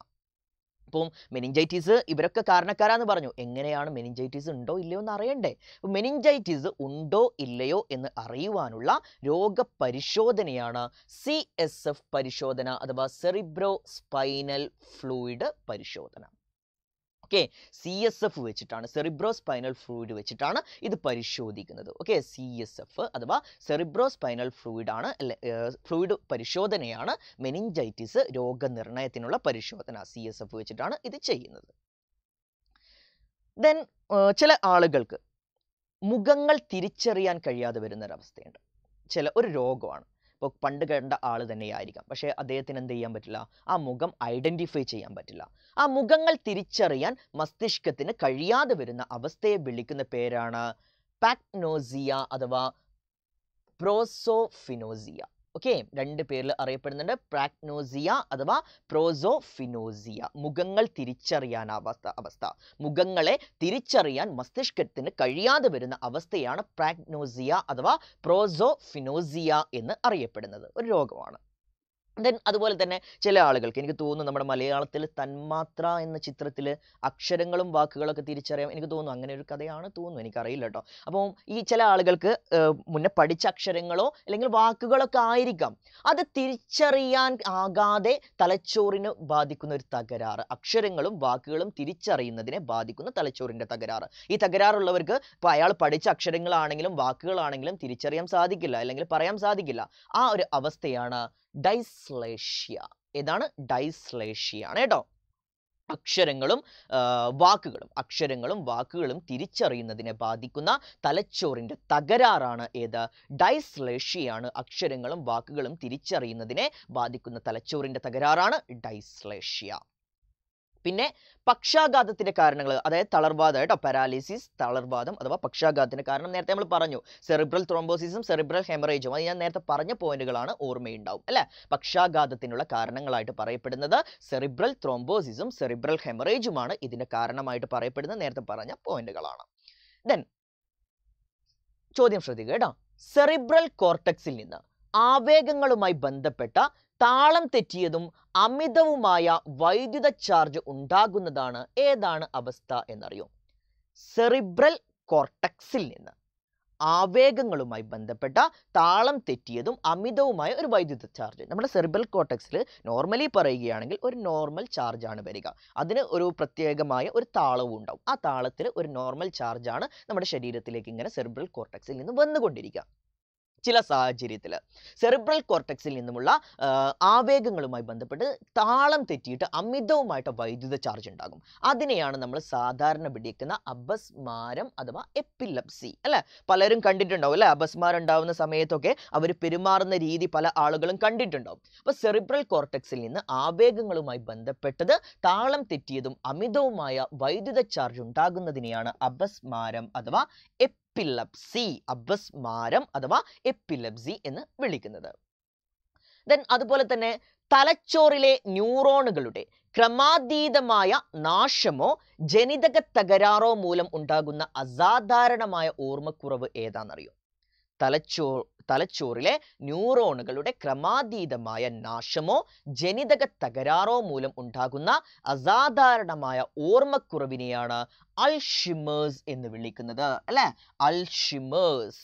അപ്പം മെനിഞ്ചൈറ്റിസ് ഇവരൊക്കെ കാരണക്കാരാന്ന് പറഞ്ഞു, എങ്ങനെയാണ് മെനിഞ്ചൈറ്റിസ് ഉണ്ടോ ഇല്ലയോ എന്ന് അറിയണ്ടേ? മെനിഞ്ചൈറ്റിസ് ഉണ്ടോ ഇല്ലയോ എന്ന് അറിയുവാനുള്ള രോഗപരിശോധനയാണ് CSF പരിശോധന അഥവാ സെറിബ്രോസ്പൈനൽ ഫ്ലൂയിഡ് പരിശോധന. ഓക്കെ, CSF വെച്ചിട്ടാണ്, സെറിബ്രോസ്പൈനൽ ഫ്ലൂയിഡ് വെച്ചിട്ടാണ് ഇത് പരിശോധിക്കുന്നത്. ഓക്കെ, CSF അഥവാ സെറിബ്രോസ്പൈനൽ ഫ്ലൂയിഡ് ആണ്, ഫ്ലൂയിഡ് പരിശോധനയാണ് മെനിഞ്ചൈറ്റിസ് രോഗനിർണയത്തിനുള്ള പരിശോധന. CSF വെച്ചിട്ടാണ് ഇത് ചെയ്യുന്നത്. ദെൻ ചില ആളുകൾക്ക് മുഖങ്ങൾ തിരിച്ചറിയാൻ കഴിയാതെ വരുന്നൊരവസ്ഥയുണ്ട്. ഒരു രോഗമാണ്, ഇപ്പോൾ പണ്ട് കണ്ട ആൾ തന്നെയായിരിക്കാം, പക്ഷേ അദ്ദേഹത്തിന് എന്ത് ചെയ്യാൻ പറ്റില്ല? ആ മുഖം ഐഡൻറ്റിഫൈ ചെയ്യാൻ പറ്റില്ല. ആ മുഖങ്ങൾ തിരിച്ചറിയാൻ മസ്തിഷ്കത്തിന് കഴിയാതെ വരുന്ന അവസ്ഥയെ വിളിക്കുന്ന പേരാണ് പാക്നോസിയ അഥവാ പ്രോസോഫിനോസിയ. ഓക്കെ, രണ്ട് പേരിൽ അറിയപ്പെടുന്നുണ്ട്, പ്രാക്നോസിയ അഥവാ പ്രോസോഫിനോസിയ. മുഖങ്ങൾ തിരിച്ചറിയാനാവാത്ത അവസ്ഥ, മുഖങ്ങളെ തിരിച്ചറിയാൻ മസ്തിഷ്കത്തിന് കഴിയാതെ വരുന്ന അവസ്ഥയാണ് പ്രാക്നോസിയ അഥവാ പ്രോസോഫിനോസിയ എന്ന് അറിയപ്പെടുന്നത്. ഒരു രോഗമാണ്. ദെൻ അതുപോലെ തന്നെ ചില ആളുകൾക്ക്, എനിക്ക് തോന്നുന്നു നമ്മുടെ മലയാളത്തിൽ തന്മാത്ര എന്ന ചിത്രത്തിൽ അക്ഷരങ്ങളും വാക്കുകളൊക്കെ തിരിച്ചറിയാം, എനിക്ക് തോന്നുന്നു അങ്ങനെ ഒരു കഥയാണ് തോന്നുന്നു, എനിക്കറിയില്ല കേട്ടോ. അപ്പോൾ ഈ ചില ആളുകൾക്ക് മുന്നേ പഠിച്ച അക്ഷരങ്ങളോ അല്ലെങ്കിൽ വാക്കുകളൊക്കെ ആയിരിക്കാം, അത് തിരിച്ചറിയാൻ ആകാതെ തലച്ചോറിന് ബാധിക്കുന്ന ഒരു തകരാറ്, അക്ഷരങ്ങളും വാക്കുകളും തിരിച്ചറിയുന്നതിനെ ബാധിക്കുന്ന തലച്ചോറിൻ്റെ തകരാറ്. ഈ തകരാറുള്ളവർക്ക് ഇപ്പോൾ അയാൾ പഠിച്ച അക്ഷരങ്ങളാണെങ്കിലും വാക്കുകളാണെങ്കിലും തിരിച്ചറിയാൻ സാധിക്കില്ല, അല്ലെങ്കിൽ പറയാൻ സാധിക്കില്ല. ആ ഒരു അവസ്ഥയാണ് ഡൈസ്ലേഷ്യ. ഏതാണ്? ഡൈസ്ലേഷ്യ ആണ് കേട്ടോ. അക്ഷരങ്ങളും വാക്കുകളും തിരിച്ചറിയുന്നതിനെ ബാധിക്കുന്ന തലച്ചോറിൻ്റെ തകരാറാണ് ഏത്? ഡൈസ്ലേഷ്യയാണ്. അക്ഷരങ്ങളും വാക്കുകളും തിരിച്ചറിയുന്നതിനെ ബാധിക്കുന്ന തലച്ചോറിൻ്റെ തകരാറാണ് ഡൈസ്ലേഷ്യ. പിന്നെ പക്ഷാഘാതത്തിന്റെ കാരണങ്ങൾ, അതായത് തളർവാദം കേട്ടോ, പാരാലിസിസ്, തളർവാദം അഥവാ പക്ഷാഘാതത്തിന് കാരണം നേരത്തെ നമ്മൾ പറഞ്ഞു. സെറിബ്രൽ ത്രോംബോസിസും സെറിബ്രൽ ഹെമറേജും അത് ഞാൻ നേരത്തെ പറഞ്ഞ പോയിന്റുകളാണ് ഓർമ്മയുണ്ടാവും അല്ലെ. പക്ഷാഘാതത്തിനുള്ള കാരണങ്ങളായിട്ട് പറയപ്പെടുന്നത് സെറിബ്രൽ ത്രോംബോസിസും സെറിബ്രൽ ഹെമറേജുമാണ് ഇതിന്റെ കാരണമായിട്ട് പറയപ്പെടുന്ന നേരത്തെ പറഞ്ഞ പോയിന്റുകളാണ്. ദെൻ ചോദ്യം ശ്രദ്ധിക്കുക കേട്ടോ. സെറിബ്രൽ കോർട്ടക്സിൽ നിന്ന് ആവേഗങ്ങളുമായി ബന്ധപ്പെട്ട താളം തെറ്റിയതും അമിതവുമായ വൈദ്യുത ചാർജ് ഉണ്ടാകുന്നതാണ് ഏതാണ് അവസ്ഥ എന്നറിയോ? സെറിബ്രൽ കോർട്ടക്സിൽ നിന്ന് ആവേഗങ്ങളുമായി ബന്ധപ്പെട്ട താളം തെറ്റിയതും അമിതവുമായ ഒരു വൈദ്യുത ചാർജ്. നമ്മുടെ സെറിബ്രൽ കോർട്ടക്സിൽ നോർമലി പറയുകയാണെങ്കിൽ ഒരു നോർമൽ ചാർജാണ് വരിക, അതിന് ഒരു പ്രത്യേകമായ ഒരു താളവും ഉണ്ടാവും. ആ താളത്തിൽ ഒരു നോർമൽ ചാർജാണ് നമ്മുടെ ശരീരത്തിലേക്ക് ഇങ്ങനെ സെറിബ്രൽ കോർട്ടക്സിൽ നിന്ന് വന്നുകൊണ്ടിരിക്കുക. ചില സാഹചര്യത്തിൽ സെറിബ്രൽ കോർട്ടക്സിൽ നിന്നുമുള്ള ആവേഗങ്ങളുമായി ബന്ധപ്പെട്ട് താളം തെറ്റിയിട്ട് അമിതവുമായിട്ട് വൈദ്യുത ചാർജ് ഉണ്ടാകും. അതിനെയാണ് നമ്മൾ സാധാരണ വിളിക്കുന്ന അപസ്മാരം അഥവാ എപ്പിലെപ്സി അല്ലെ. പലരും കണ്ടിട്ടുണ്ടാവും അല്ലെ, അപസ്മാരം ഉണ്ടാവുന്ന സമയത്തൊക്കെ അവർ പെരുമാറുന്ന രീതി പല ആളുകളും കണ്ടിട്ടുണ്ടാവും. അപ്പോൾ സെറിബ്രൽ കോർട്ടക്സിൽ നിന്ന് ആവേഗങ്ങളുമായി ബന്ധപ്പെട്ടത് താളം തെറ്റിയതും അമിതവുമായ വൈദ്യുത ചാർജ് ഉണ്ടാകുന്നതിനെയാണ് അപസ്മാരം അഥവാ എപ്പിലെപ്സി, അപസ്മാരം അഥവാ എപ്പിലെപ്സി എന്ന് വിളിക്കുന്നത്. ദെൻ അതുപോലെ തന്നെ തലച്ചോറിലെ ന്യൂറോണുകളുടെ ക്രമാതീതമായ നാശമോ ജനിതക തകരാറോ മൂലം ഉണ്ടാകുന്ന അസാധാരണമായ ഓർമ്മക്കുറവ് ഏതാണെന്നറിയോ? തലച്ചോറിലെ ന്യൂറോണുകളുടെ ക്രമാതീതമായ നാശമോ ജനിതക തകരാറോ മൂലം ഉണ്ടാകുന്ന അസാധാരണമായ ഓർമ്മക്കുറവിനെയാണ് അൾഷിമേഴ്സ് എന്ന് വിളിക്കുന്നത് അല്ലെ. അൾഷിമേഴ്സ്.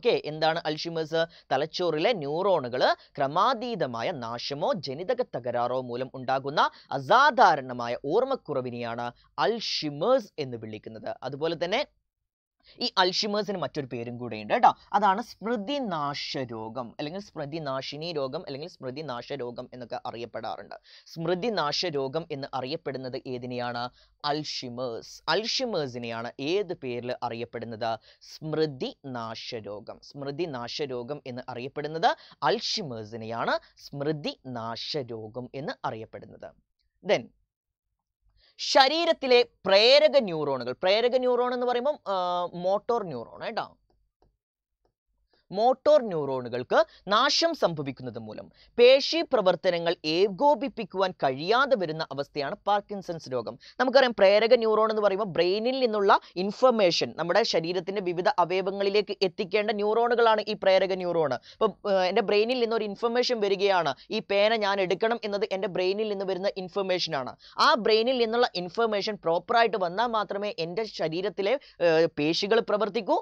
ഓക്കെ, എന്താണ് അൾഷിമേഴ്സ്? തലച്ചോറിലെ ന്യൂറോണുകൾ ക്രമാതീതമായ നാശമോ ജനിതക തകരാറോ മൂലം ഉണ്ടാകുന്ന അസാധാരണമായ ഓർമ്മക്കുറവിനെയാണ് അൾഷിമേഴ്സ് എന്ന് വിളിക്കുന്നത്. അതുപോലെ തന്നെ ഈ അൾഷിമേഴ്സിന് മറ്റൊരു പേരും കൂടെ ഉണ്ട് കേട്ടോ, അതാണ് സ്മൃതിനാശ രോഗം അല്ലെങ്കിൽ സ്മൃതിനാശിനി രോഗം അല്ലെങ്കിൽ സ്മൃതിനാശ രോഗം എന്നൊക്കെ അറിയപ്പെടാറുണ്ട്. സ്മൃതിനാശ രോഗം എന്ന് അറിയപ്പെടുന്നത് ഏതിനെയാണ്? അൾഷിമേഴ്സ്. അൾഷിമേഴ്സിനെയാണ് ഏത് പേരിൽ അറിയപ്പെടുന്നത്? സ്മൃതിനാശരോഗം. സ്മൃതിനാശരോഗം എന്ന് അറിയപ്പെടുന്നത് അൾഷിമേഴ്സിനെയാണ് സ്മൃതിനാശരോഗം എന്ന് അറിയപ്പെടുന്നത്. ദെൻ ശരീരത്തിലെ പ്രേരക ന്യൂറോണുകൾ, പ്രേരക ന്യൂറോൺ എന്ന് പറയുമ്പോൾ മോട്ടോർ ന്യൂറോൺ കേട്ടോ, മോട്ടോർ ന്യൂറോണുകൾക്ക് നാശം സംഭവിക്കുന്നത് മൂലം പേശി പ്രവർത്തനങ്ങൾ ഏകോപിപ്പിക്കുവാൻ കഴിയാതെ വരുന്ന അവസ്ഥയാണ് പാർക്കിൻസൺസ് രോഗം. നമുക്കറിയാം പ്രേരക ന്യൂറോൺ എന്ന് പറയുമ്പോൾ ബ്രെയിനിൽ നിന്നുള്ള ഇൻഫർമേഷൻ നമ്മുടെ ശരീരത്തിന്റെ വിവിധ അവയവങ്ങളിലേക്ക് എത്തിക്കേണ്ട ന്യൂറോണുകളാണ് ഈ പ്രേരക ന്യൂറോൺ. അപ്പം എൻ്റെ ബ്രെയിനിൽ നിന്ന് ഒരു ഇൻഫർമേഷൻ വരികയാണ്, ഈ പേന ഞാൻ എടുക്കണം എന്നത് എൻ്റെ ബ്രെയിനിൽ നിന്ന് വരുന്ന ഇൻഫർമേഷനാണ്. ആ ബ്രെയിനിൽ നിന്നുള്ള ഇൻഫർമേഷൻ പ്രോപ്പറായിട്ട് വന്നാൽ മാത്രമേ എൻ്റെ ശരീരത്തിലെ പേശികൾ പ്രവർത്തിക്കൂ,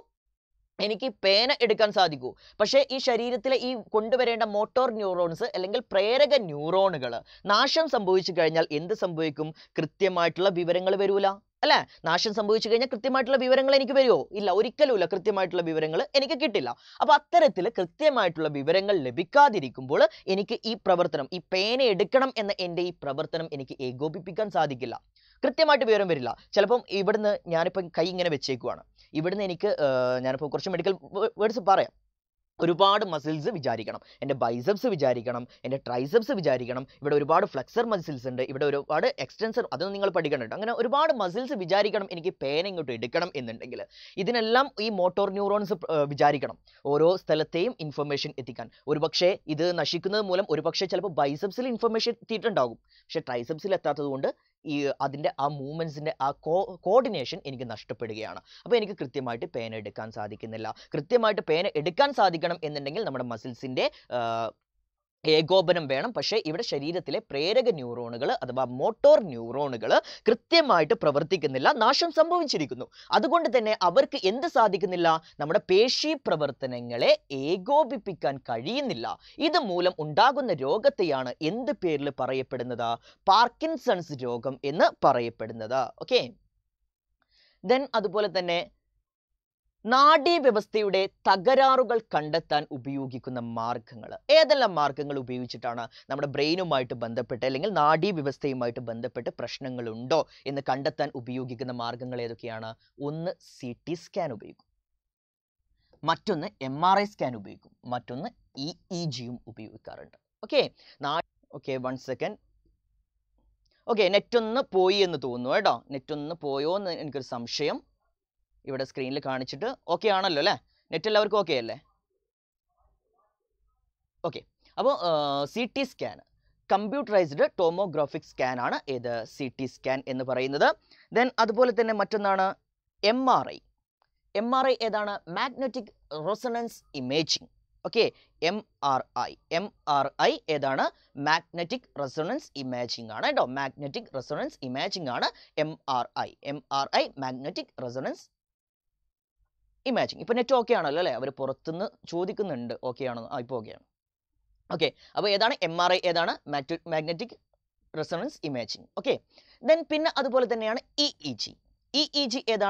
എനിക്ക് പേന എടുക്കാൻ സാധിക്കൂ. പക്ഷേ ഈ ശരീരത്തിലെ ഈ കൊണ്ടുവരേണ്ട മോട്ടോർ ന്യൂറോൺസ് അല്ലെങ്കിൽ പ്രേരക ന്യൂറോണുകൾ നാശം സംഭവിച്ചു കഴിഞ്ഞാൽ എന്ത് സംഭവിക്കും? കൃത്യമായിട്ടുള്ള വിവരങ്ങൾ വരൂല അല്ലെ. നാശം സംഭവിച്ചു കഴിഞ്ഞാൽ കൃത്യമായിട്ടുള്ള വിവരങ്ങൾ എനിക്ക് വരുമോ? ഇല്ല, ഒരിക്കലും ഇല്ല, കൃത്യമായിട്ടുള്ള വിവരങ്ങൾ എനിക്ക് കിട്ടില്ല. അപ്പൊ അത്തരത്തിൽ കൃത്യമായിട്ടുള്ള വിവരങ്ങൾ ലഭിക്കാതിരിക്കുമ്പോൾ എനിക്ക് ഈ പ്രവർത്തനം, ഈ പേന എടുക്കണം എന്ന എൻ്റെ ഈ പ്രവർത്തനം എനിക്ക് ഏകോപിപ്പിക്കാൻ സാധിക്കില്ല, കൃത്യമായിട്ട് വിവരം വരില്ല. ചിലപ്പം ഇവിടുന്ന് ഞാനിപ്പം കൈ ഇങ്ങനെ വെച്ചേക്കുവാണ്, ഇവിടുന്ന് എനിക്ക് ഞാനിപ്പോൾ കുറച്ച് മെഡിക്കൽ വേർഡ്സ് പറയാം. ഒരുപാട് മസിൽസ് വിചാരിക്കണം, എൻ്റെ ബൈസെപ്സ് വിചാരിക്കണം, എൻ്റെ ട്രൈസെപ്സ് വിചാരിക്കണം, ഇവിടെ ഒരുപാട് ഫ്ലെക്സർ മസിൽസ് ഉണ്ട്, ഇവിടെ ഒരുപാട് എക്സ്റ്റൻസർ, അതൊന്നും നിങ്ങൾ പഠിക്കണുണ്ട്. അങ്ങനെ ഒരുപാട് മസിൽസ് വിചാരിക്കണം എനിക്ക് പേന ഇങ്ങോട്ട് എടുക്കണം എന്നുണ്ടെങ്കിൽ. ഇതിനെല്ലാം ഈ മോട്ടോർ ന്യൂറോൺസ് വിചാരിക്കണം ഓരോ സ്ഥലത്തെയും ഇൻഫർമേഷൻ എത്തിക്കാൻ. ഒരുപക്ഷെ ഇത് നശിക്കുന്നത് മൂലം ഒരുപക്ഷെ ചിലപ്പോൾ ബൈസെപ്സിൽ ഇൻഫർമേഷൻ എത്തിയിട്ടുണ്ടാകും, പക്ഷേ ട്രൈസെപ്സിൽ എത്താത്തതുകൊണ്ട് ഈ അതിൻ്റെ ആ മൂവ്മെൻറ്റ്സിൻ്റെ ആ കോർഡിനേഷൻ എനിക്ക് നഷ്ടപ്പെടുകയാണ്. അപ്പോൾ എനിക്ക് കൃത്യമായിട്ട് പേന എടുക്കാൻ സാധിക്കുന്നില്ല. കൃത്യമായിട്ട് പേന എടുക്കാൻ സാധിക്കണം എന്നുണ്ടെങ്കിൽ നമ്മുടെ മസിൽസിൻ്റെ ഏകോപനം വേണം. പക്ഷേ ഇവിടെ ശരീരത്തിലെ പ്രേരക ന്യൂറോണുകൾ അഥവാ മോട്ടോർ ന്യൂറോണുകൾ കൃത്യമായിട്ട് പ്രവർത്തിക്കുന്നില്ല, നാശം സംഭവിച്ചിരിക്കുന്നു. അതുകൊണ്ട് തന്നെ അവർക്ക് എന്ത് സാധിക്കുന്നില്ല? നമ്മുടെ പേശി പ്രവർത്തനങ്ങളെ ഏകോപിപ്പിക്കാൻ കഴിയുന്നില്ല. ഇത് മൂലം ഉണ്ടാകുന്ന രോഗത്തെയാണ് എന്ത് പേരിൽ പറയപ്പെടുന്നത്? പാർക്കിൻസൺസ് രോഗം എന്ന് പറയപ്പെടുന്നത്. ഓക്കെ, ദെൻ അതുപോലെ തന്നെ നാഡീവ്യവസ്ഥയുടെ തകരാറുകൾ കണ്ടെത്താൻ ഉപയോഗിക്കുന്ന മാർഗങ്ങൾ, ഏതെല്ലാം മാർഗങ്ങൾ ഉപയോഗിച്ചിട്ടാണ് നമ്മുടെ ബ്രെയിനുമായിട്ട് ബന്ധപ്പെട്ട് അല്ലെങ്കിൽ നാഡീവ്യവസ്ഥയുമായിട്ട് ബന്ധപ്പെട്ട് പ്രശ്നങ്ങളുണ്ടോ എന്ന് കണ്ടെത്താൻ ഉപയോഗിക്കുന്ന മാർഗങ്ങൾ ഏതൊക്കെയാണ്? ഒന്ന് CT സ്കാൻ ഉപയോഗിക്കും, മറ്റൊന്ന് MRI സ്കാൻ ഉപയോഗിക്കും, മറ്റൊന്ന് EEG യും ഉപയോഗിക്കാറുണ്ട്. Okay, okay, 1 second. Okay, net on the poi in the Tunuada, net on the poyon and Kursamsham. You would a screen like Arnichita. Okay, Analola, Netel or okay. Okay, about CT scan. Computerized tomographic scan ana either CT scan ennu parayunnathu. Then adupole thanne mattonnana MRI. MRI edana magnetic resonance imaging. Okay, MRI. MRI edana magnetic resonance imaging ana ito. Magnetic resonance imaging ana MRI. MRI magnetic resonance imaging. Ipo net okay aanallo alle avaru porathunnu chodikkunnundu okay aanu ipo okay aanu. Okay, MRI is magnetic resonance imaging. Okay, then pin that is EEG. EEG